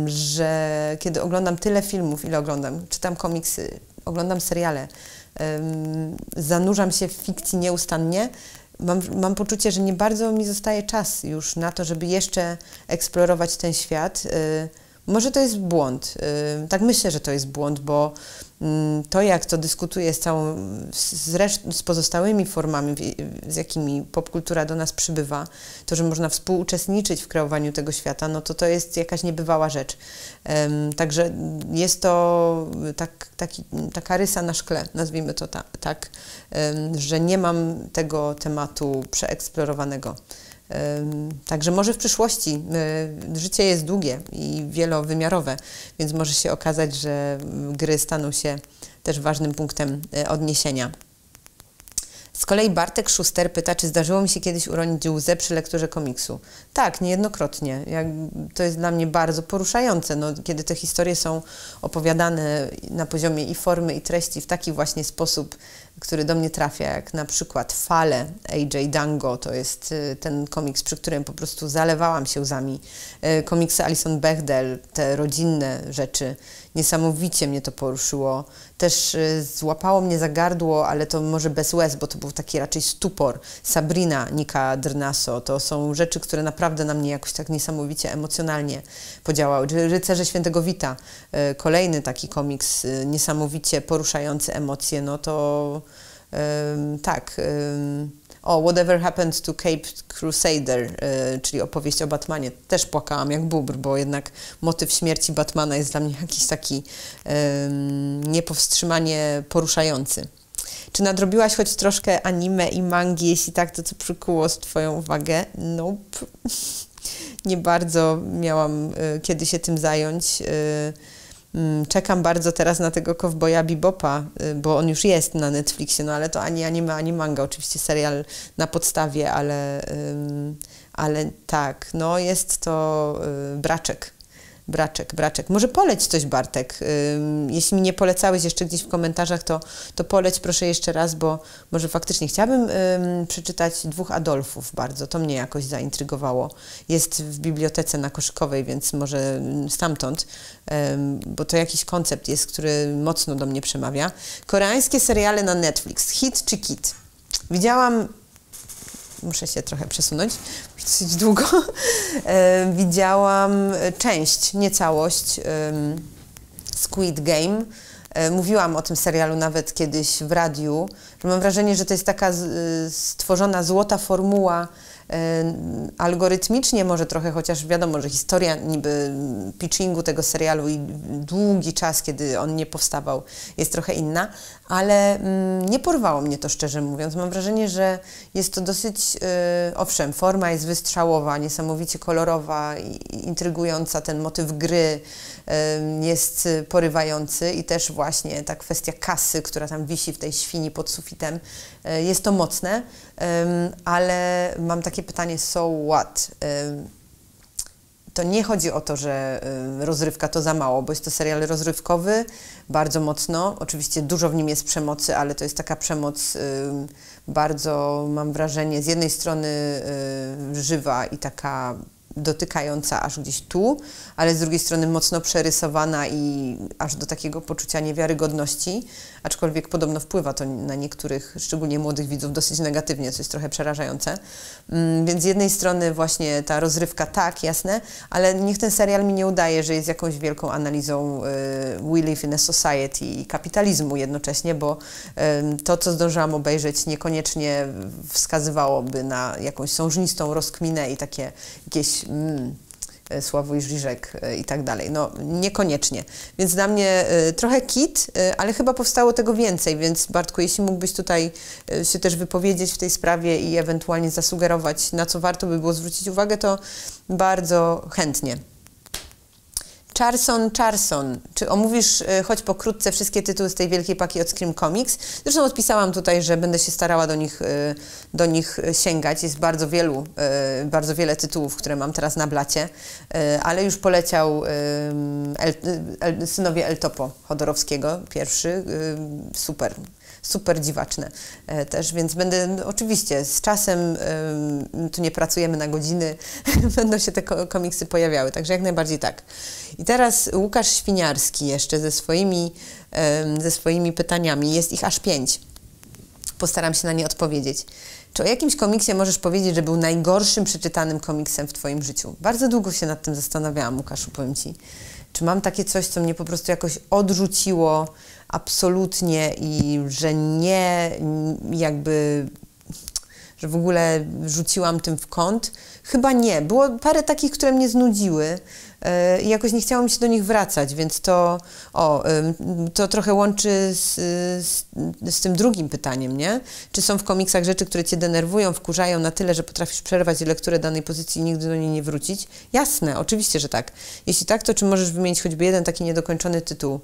że kiedy oglądam tyle filmów, ile oglądam, czytam komiksy, oglądam seriale, zanurzam się w fikcji nieustannie, mam, mam poczucie, że nie bardzo mi zostaje czas już na to, żeby jeszcze eksplorować ten świat. Może to jest błąd, tak myślę, że to jest błąd, bo to, jak to dyskutuję z, całą, z, reszt- z pozostałymi formami, z jakimi popkultura do nas przybywa, to, że można współuczestniczyć w kreowaniu tego świata, no to to jest jakaś niebywała rzecz. Także jest to tak, taki, taka rysa na szkle, nazwijmy to ta, tak, że nie mam tego tematu przeeksplorowanego. Także może w przyszłości. Życie jest długie i wielowymiarowe, więc może się okazać, że gry staną się też ważnym punktem odniesienia. Z kolei Bartek Szuster pyta, czy zdarzyło mi się kiedyś uronić łzę przy lekturze komiksu? Tak, niejednokrotnie. Jak, to jest dla mnie bardzo poruszające, no, kiedy te historie są opowiadane na poziomie i formy, i treści w taki właśnie sposób, który do mnie trafia, jak na przykład Fale A J Dango, to jest ten komiks, przy którym po prostu zalewałam się łzami. Komiksy Alison Bechdel, te rodzinne rzeczy, niesamowicie mnie to poruszyło. Też złapało mnie za gardło, ale to może bez łez, bo to był taki raczej stupor. Sabrina Nika Drnaso, to są rzeczy, które naprawdę na mnie jakoś tak niesamowicie emocjonalnie podziałały. Rycerze Świętego Wita, kolejny taki komiks niesamowicie poruszający emocje, no to... Um, tak, um, o Whatever Happened to Cape Crusader, y, czyli opowieść o Batmanie, też płakałam jak bóbr, bo jednak motyw śmierci Batmana jest dla mnie jakiś taki um, niepowstrzymanie poruszający. Czy nadrobiłaś choć troszkę anime i mangi? Jeśli tak, to co przykuło z Twoją uwagę? Nope. Nie bardzo miałam y, kiedy się tym zająć. Y, Czekam bardzo teraz na tego Kowboja Bebopa, bo on już jest na Netflixie, no ale to ani anime, ani manga, oczywiście serial na podstawie, ale, ale tak, no jest to braczek. Braczek, Braczek. Może poleć coś, Bartek. Jeśli mi nie polecałeś jeszcze gdzieś w komentarzach, to, to poleć proszę jeszcze raz, bo może faktycznie chciałabym um, przeczytać Dwóch Adolfów bardzo. To mnie jakoś zaintrygowało. Jest w bibliotece na Koszykowej, więc może stamtąd, um, bo to jakiś koncept jest, który mocno do mnie przemawia. Koreańskie seriale na Netflix. Hit czy kit? Widziałam... Muszę się trochę przesunąć, dosyć długo. E, widziałam część, nie całość, e, Squid Game. E, mówiłam o tym serialu nawet kiedyś w radiu. Mam wrażenie, że to jest taka z, stworzona złota formuła, e, algorytmicznie może trochę, chociaż wiadomo, że historia niby pitchingu tego serialu i długi czas, kiedy on nie powstawał, jest trochę inna. Ale mm, nie porwało mnie to, szczerze mówiąc. Mam wrażenie, że jest to dosyć, yy, owszem, forma jest wystrzałowa, niesamowicie kolorowa, i intrygująca, ten motyw gry yy, jest porywający i też właśnie ta kwestia kasy, która tam wisi w tej świni pod sufitem, yy, jest to mocne, yy, ale mam takie pytanie, so what? Yy, To nie chodzi o to, że rozrywka to za mało, bo jest to serial rozrywkowy, bardzo mocno. Oczywiście dużo w nim jest przemocy, ale to jest taka przemoc bardzo, mam wrażenie, z jednej strony żywa i taka dotykająca aż gdzieś tu, ale z drugiej strony mocno przerysowana i aż do takiego poczucia niewiarygodności, aczkolwiek podobno wpływa to na niektórych, szczególnie młodych widzów, dosyć negatywnie, co jest trochę przerażające. Więc z jednej strony właśnie ta rozrywka, tak, jasne, ale niech ten serial mi nie udaje, że jest jakąś wielką analizą We Live in a Society i kapitalizmu jednocześnie, bo to, co zdążyłam obejrzeć, niekoniecznie wskazywałoby na jakąś sążnistą rozkminę i takie jakieś Mm, Sławoj Żyżek i tak dalej. No niekoniecznie. Więc dla mnie y, trochę kit, y, ale chyba powstało tego więcej, więc Bartku, jeśli mógłbyś tutaj y, się też wypowiedzieć w tej sprawie i ewentualnie zasugerować, na co warto by było zwrócić uwagę, to bardzo chętnie. Charson, Charson, czy omówisz y, choć pokrótce wszystkie tytuły z tej wielkiej paki od Scream Comics? Zresztą odpisałam tutaj, że będę się starała do nich, y, do nich sięgać. Jest bardzo wielu, y, bardzo wiele tytułów, które mam teraz na blacie, y, ale już poleciał y, el, el, Synowie El Topo Jodorowskiego, pierwszy, y, super. Super dziwaczne też, więc będę oczywiście z czasem, tu nie pracujemy na godziny, będą się te komiksy pojawiały, także jak najbardziej tak. I teraz Łukasz Świniarski jeszcze ze swoimi, ze swoimi pytaniami, jest ich aż pięć. Postaram się na nie odpowiedzieć. Czy o jakimś komiksie możesz powiedzieć, że był najgorszym przeczytanym komiksem w Twoim życiu? Bardzo długo się nad tym zastanawiałam, Łukaszu, powiem Ci. Czy mam takie coś, co mnie po prostu jakoś odrzuciło absolutnie i że nie, jakby, że w ogóle rzuciłam tym w kąt? Chyba nie. Było parę takich, które mnie znudziły i jakoś nie chciało mi się do nich wracać, więc to, o, to trochę łączy z, z, z tym drugim pytaniem, nie? Czy są w komiksach rzeczy, które Cię denerwują, wkurzają na tyle, że potrafisz przerwać lekturę danej pozycji i nigdy do niej nie wrócić? Jasne, oczywiście, że tak. Jeśli tak, to czy możesz wymienić choćby jeden taki niedokończony tytuł?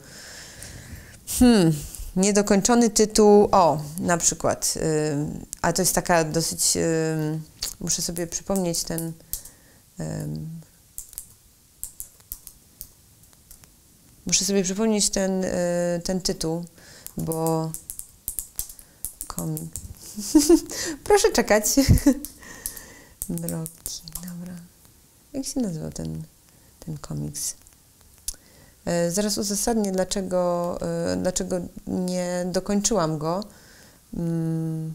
Hmm, niedokończony tytuł, o, na przykład, yy, a to jest taka dosyć, yy, muszę sobie przypomnieć ten... Yy, Muszę sobie przypomnieć ten, y, ten tytuł, bo... Komi... Proszę czekać. Broki, dobra. Jak się nazywa ten, ten komiks? Y, zaraz uzasadnię, dlaczego, y, dlaczego nie dokończyłam go. Mm,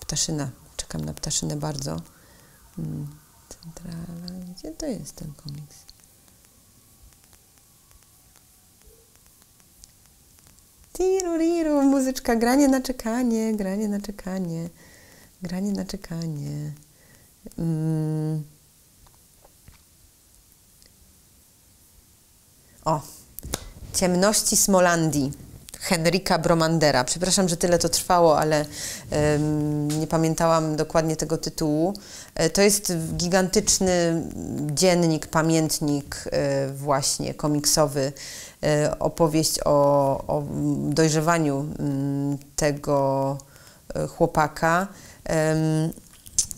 ptaszyna. Czekam na Ptaszynę bardzo. Mm, centrala. Gdzie to jest ten komiks? Tiru, riru, muzyczka, granie na czekanie, granie na czekanie, granie na czekanie. Mm. O, Ciemności Smolandii, Henryka Bromandera. Przepraszam, że tyle to trwało, ale um, nie pamiętałam dokładnie tego tytułu. To jest gigantyczny dziennik, pamiętnik właśnie komiksowy, opowieść o, o dojrzewaniu tego chłopaka.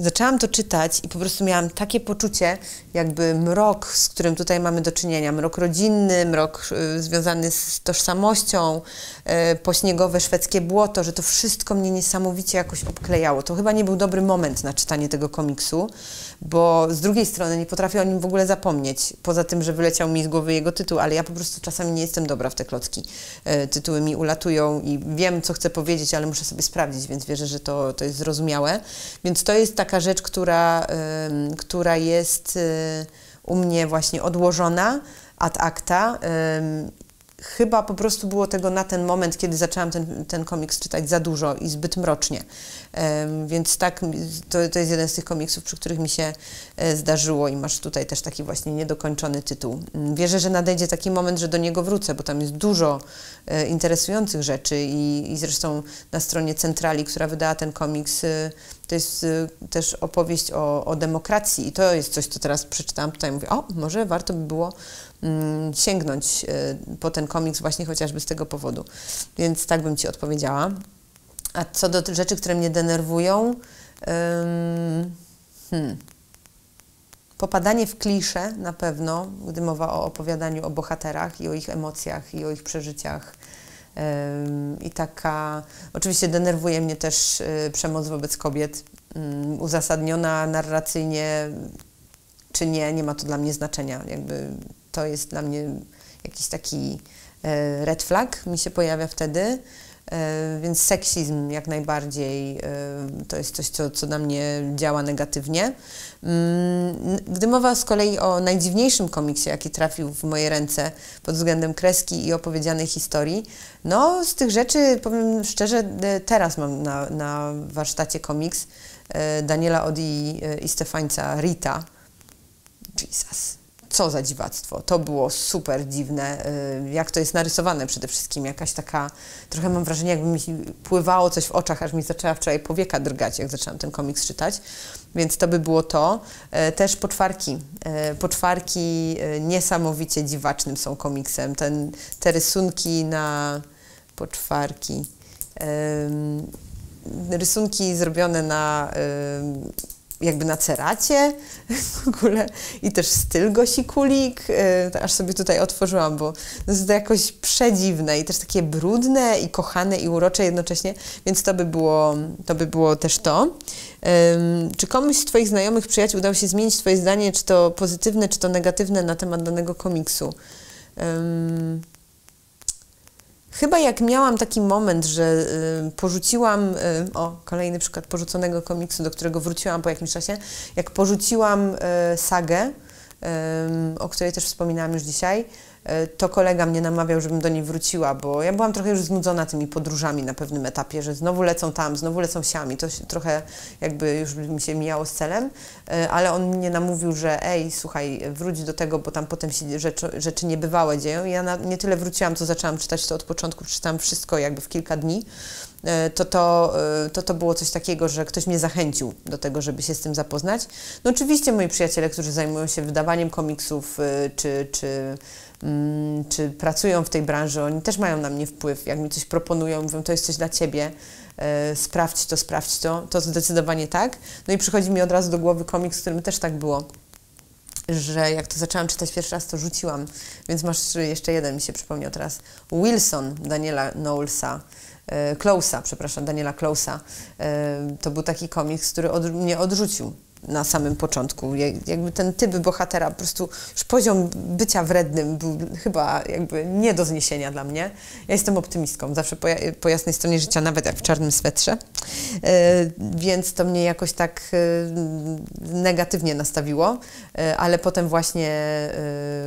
zaczęłam to czytać i po prostu miałam takie poczucie, jakby mrok, z którym tutaj mamy do czynienia, mrok rodzinny, mrok y, związany z tożsamością, y, pośniegowe szwedzkie błoto, że to wszystko mnie niesamowicie jakoś obklejało. To chyba nie był dobry moment na czytanie tego komiksu, bo z drugiej strony nie potrafię o nim w ogóle zapomnieć, poza tym, że wyleciał mi z głowy jego tytuł, ale ja po prostu czasami nie jestem dobra w te klocki. Y, tytuły mi ulatują i wiem, co chcę powiedzieć, ale muszę sobie sprawdzić, więc wierzę, że to, to jest zrozumiałe. Więc to jest taka rzecz, która, y, która jest y, u mnie właśnie odłożona ad acta. Y, chyba po prostu było tego na ten moment, kiedy zaczęłam ten, ten komiks czytać za dużo i zbyt mrocznie. Y, więc tak, to, to jest jeden z tych komiksów, przy których mi się y, zdarzyło i masz tutaj też taki właśnie niedokończony tytuł. Wierzę, że nadejdzie taki moment, że do niego wrócę, bo tam jest dużo y, interesujących rzeczy i, i zresztą na stronie Centrali, która wydała ten komiks, y, to jest y, też opowieść o, o demokracji i to jest coś, co teraz przeczytałam tutaj, mówię, o, może warto by było mm, sięgnąć y, po ten komiks właśnie chociażby z tego powodu. Więc tak bym Ci odpowiedziała. A co do rzeczy, które mnie denerwują, ym, hmm, popadanie w klisze na pewno, gdy mowa o opowiadaniu o bohaterach i o ich emocjach i o ich przeżyciach. I taka, oczywiście denerwuje mnie też przemoc wobec kobiet, uzasadniona narracyjnie czy nie, nie ma to dla mnie znaczenia. Jakby to jest dla mnie jakiś taki red flag, mi się pojawia wtedy. Więc seksizm jak najbardziej to jest coś, co, co na mnie działa negatywnie. Gdy mowa z kolei o najdziwniejszym komiksie, jaki trafił w moje ręce pod względem kreski i opowiedzianej historii, no z tych rzeczy, powiem szczerze, teraz mam na, na warsztacie komiks Daniela Odii i Stefańca Rita. Jesus. Co za dziwactwo, to było super dziwne, jak to jest narysowane przede wszystkim, jakaś taka, trochę mam wrażenie, jakby mi pływało coś w oczach, aż mi zaczęła wczoraj powieka drgać, jak zaczęłam ten komiks czytać, więc to by było to. Też Poczwarki, Poczwarki niesamowicie dziwacznym są komiksem, ten, te rysunki na Poczwarki, rysunki zrobione na... jakby na ceracie w ogóle i też styl Gosi Kulik, yy, aż sobie tutaj otworzyłam, bo to jest to jakoś przedziwne i też takie brudne i kochane i urocze jednocześnie, więc to by było, to by było też to. Yy, czy komuś z Twoich znajomych, przyjaciół udało się zmienić Twoje zdanie, czy to pozytywne, czy to negatywne na temat danego komiksu? Yy. Chyba jak miałam taki moment, że y, porzuciłam, y, o, kolejny przykład porzuconego komiksu, do którego wróciłam po jakimś czasie, jak porzuciłam y, sagę, y, o której też wspominałam już dzisiaj, to kolega mnie namawiał, żebym do niej wróciła, bo ja byłam trochę już znudzona tymi podróżami na pewnym etapie, że znowu lecą tam, znowu lecą siami, to się trochę jakby już mi się mijało z celem, ale on mnie namówił, że ej, słuchaj, wróć do tego, bo tam potem się rzeczy, rzeczy niebywałe dzieją i ja na, nie tyle wróciłam, co zaczęłam czytać to od początku, czytałam wszystko jakby w kilka dni, to to, to to było coś takiego, że ktoś mnie zachęcił do tego, żeby się z tym zapoznać. No oczywiście moi przyjaciele, którzy zajmują się wydawaniem komiksów, czy, czy Mm, czy pracują w tej branży, oni też mają na mnie wpływ, jak mi coś proponują, mówią, to jest coś dla Ciebie, e, sprawdź to, sprawdź to, to zdecydowanie tak. No i przychodzi mi od razu do głowy komiks, z którym też tak było, że jak to zaczęłam czytać pierwszy raz, to rzuciłam, więc masz jeszcze jeden, mi się przypomniał teraz, Wilson Daniela Knowlesa, e, Close'a, przepraszam, Daniela Close'a, e, to był taki komiks, który od, mnie odrzucił na samym początku. Jakby ten typ bohatera, po prostu już poziom bycia wrednym był chyba jakby nie do zniesienia dla mnie. Ja jestem optymistką, zawsze po, po jasnej stronie życia, nawet jak w czarnym swetrze. Yy, więc to mnie jakoś tak yy, negatywnie nastawiło, yy, ale potem właśnie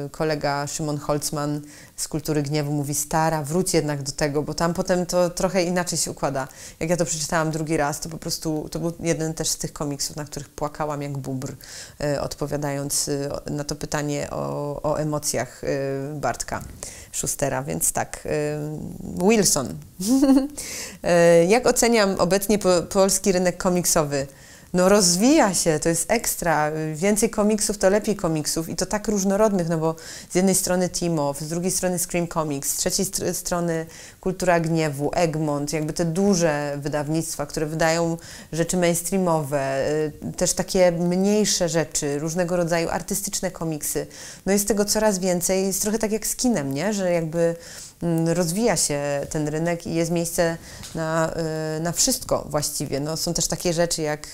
yy, kolega Szymon Holzman z Kultury Gniewu mówi, stara, wróć jednak do tego, bo tam potem to trochę inaczej się układa. Jak ja to przeczytałam drugi raz, to po prostu to był jeden też z tych komiksów, na których płakałam jak bóbr, y, odpowiadając y, na to pytanie o, o emocjach y, Bartka Szustera, więc tak, y, Wilson. y, jak oceniam obecnie po, polski rynek komiksowy? no rozwija się, to jest ekstra, więcej komiksów to lepiej komiksów i to tak różnorodnych, no bo z jednej strony Team-Off, z drugiej strony Scream Comics, z trzeciej st strony Kultura Gniewu, Egmont, jakby te duże wydawnictwa, które wydają rzeczy mainstreamowe, y, też takie mniejsze rzeczy, różnego rodzaju artystyczne komiksy, no jest tego coraz więcej, jest trochę tak jak z kinem, nie? Że jakby rozwija się ten rynek i jest miejsce na, na wszystko właściwie. No, są też takie rzeczy jak,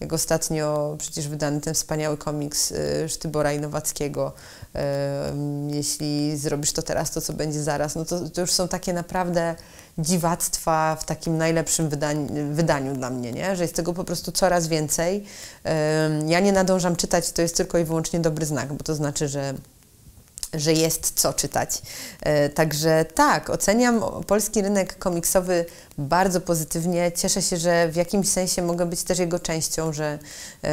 jak ostatnio przecież wydany ten wspaniały komiks Sztybora i Nowackiego. Jeśli zrobisz to teraz, to co będzie zaraz. No to, to już są takie naprawdę dziwactwa w takim najlepszym wydaniu, wydaniu dla mnie, nie? Że jest tego po prostu coraz więcej. Ja nie nadążam czytać, to jest tylko i wyłącznie dobry znak, bo to znaczy, że że jest co czytać. E, także tak, oceniam polski rynek komiksowy bardzo pozytywnie. Cieszę się, że w jakimś sensie mogę być też jego częścią, że, e,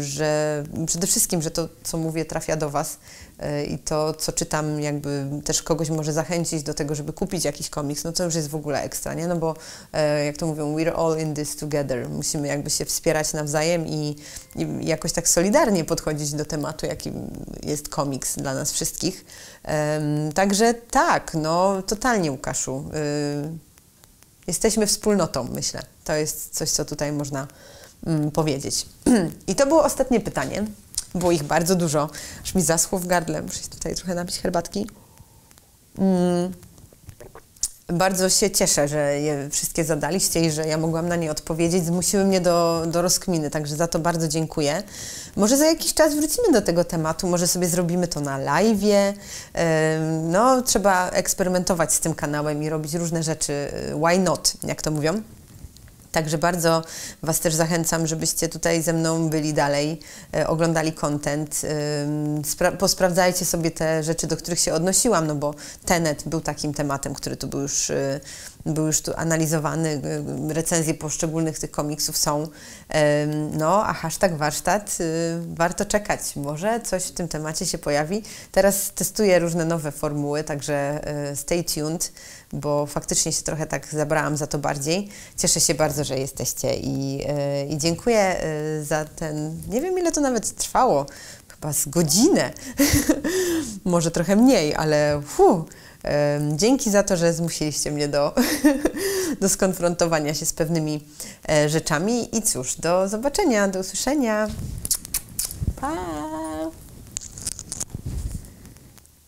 że przede wszystkim, że to, co mówię, trafia do Was e, i to, co czytam, jakby też kogoś może zachęcić do tego, żeby kupić jakiś komiks, no to już jest w ogóle ekstra, nie? No bo e, jak to mówią, we're all in this together. Musimy jakby się wspierać nawzajem i, i jakoś tak solidarnie podchodzić do tematu, jakim jest komiks dla nas wszystkich. Um, także tak, no totalnie, Łukaszu, y, jesteśmy wspólnotą, myślę. To jest coś, co tutaj można mm, powiedzieć. I to było ostatnie pytanie, było ich bardzo dużo, aż mi zaschło w gardle, muszę się tutaj trochę napić herbatki. Mm. Bardzo się cieszę, że je wszystkie zadaliście i że ja mogłam na nie odpowiedzieć. Zmusiły mnie do, do rozkminy, także za to bardzo dziękuję. Może za jakiś czas wrócimy do tego tematu, może sobie zrobimy to na live'ie. No, trzeba eksperymentować z tym kanałem i robić różne rzeczy. Why not, jak to mówią. Także bardzo Was też zachęcam, żebyście tutaj ze mną byli dalej, e, oglądali content, e, posprawdzajcie sobie te rzeczy, do których się odnosiłam, no bo Tenet był takim tematem, który tu był już, e, był już tu analizowany, e, recenzje poszczególnych tych komiksów są, e, no a hashtag warsztat, e, warto czekać, może coś w tym temacie się pojawi. Teraz testuję różne nowe formuły, także e, stay tuned, bo faktycznie się trochę tak zabrałam za to bardziej. Cieszę się bardzo, że jesteście i, yy, i dziękuję yy, za ten, nie wiem ile to nawet trwało, chyba z godzinę, może trochę mniej, ale fu, yy, dzięki za to, że zmusiliście mnie do, do skonfrontowania się z pewnymi yy, rzeczami i cóż, do zobaczenia, do usłyszenia. Pa!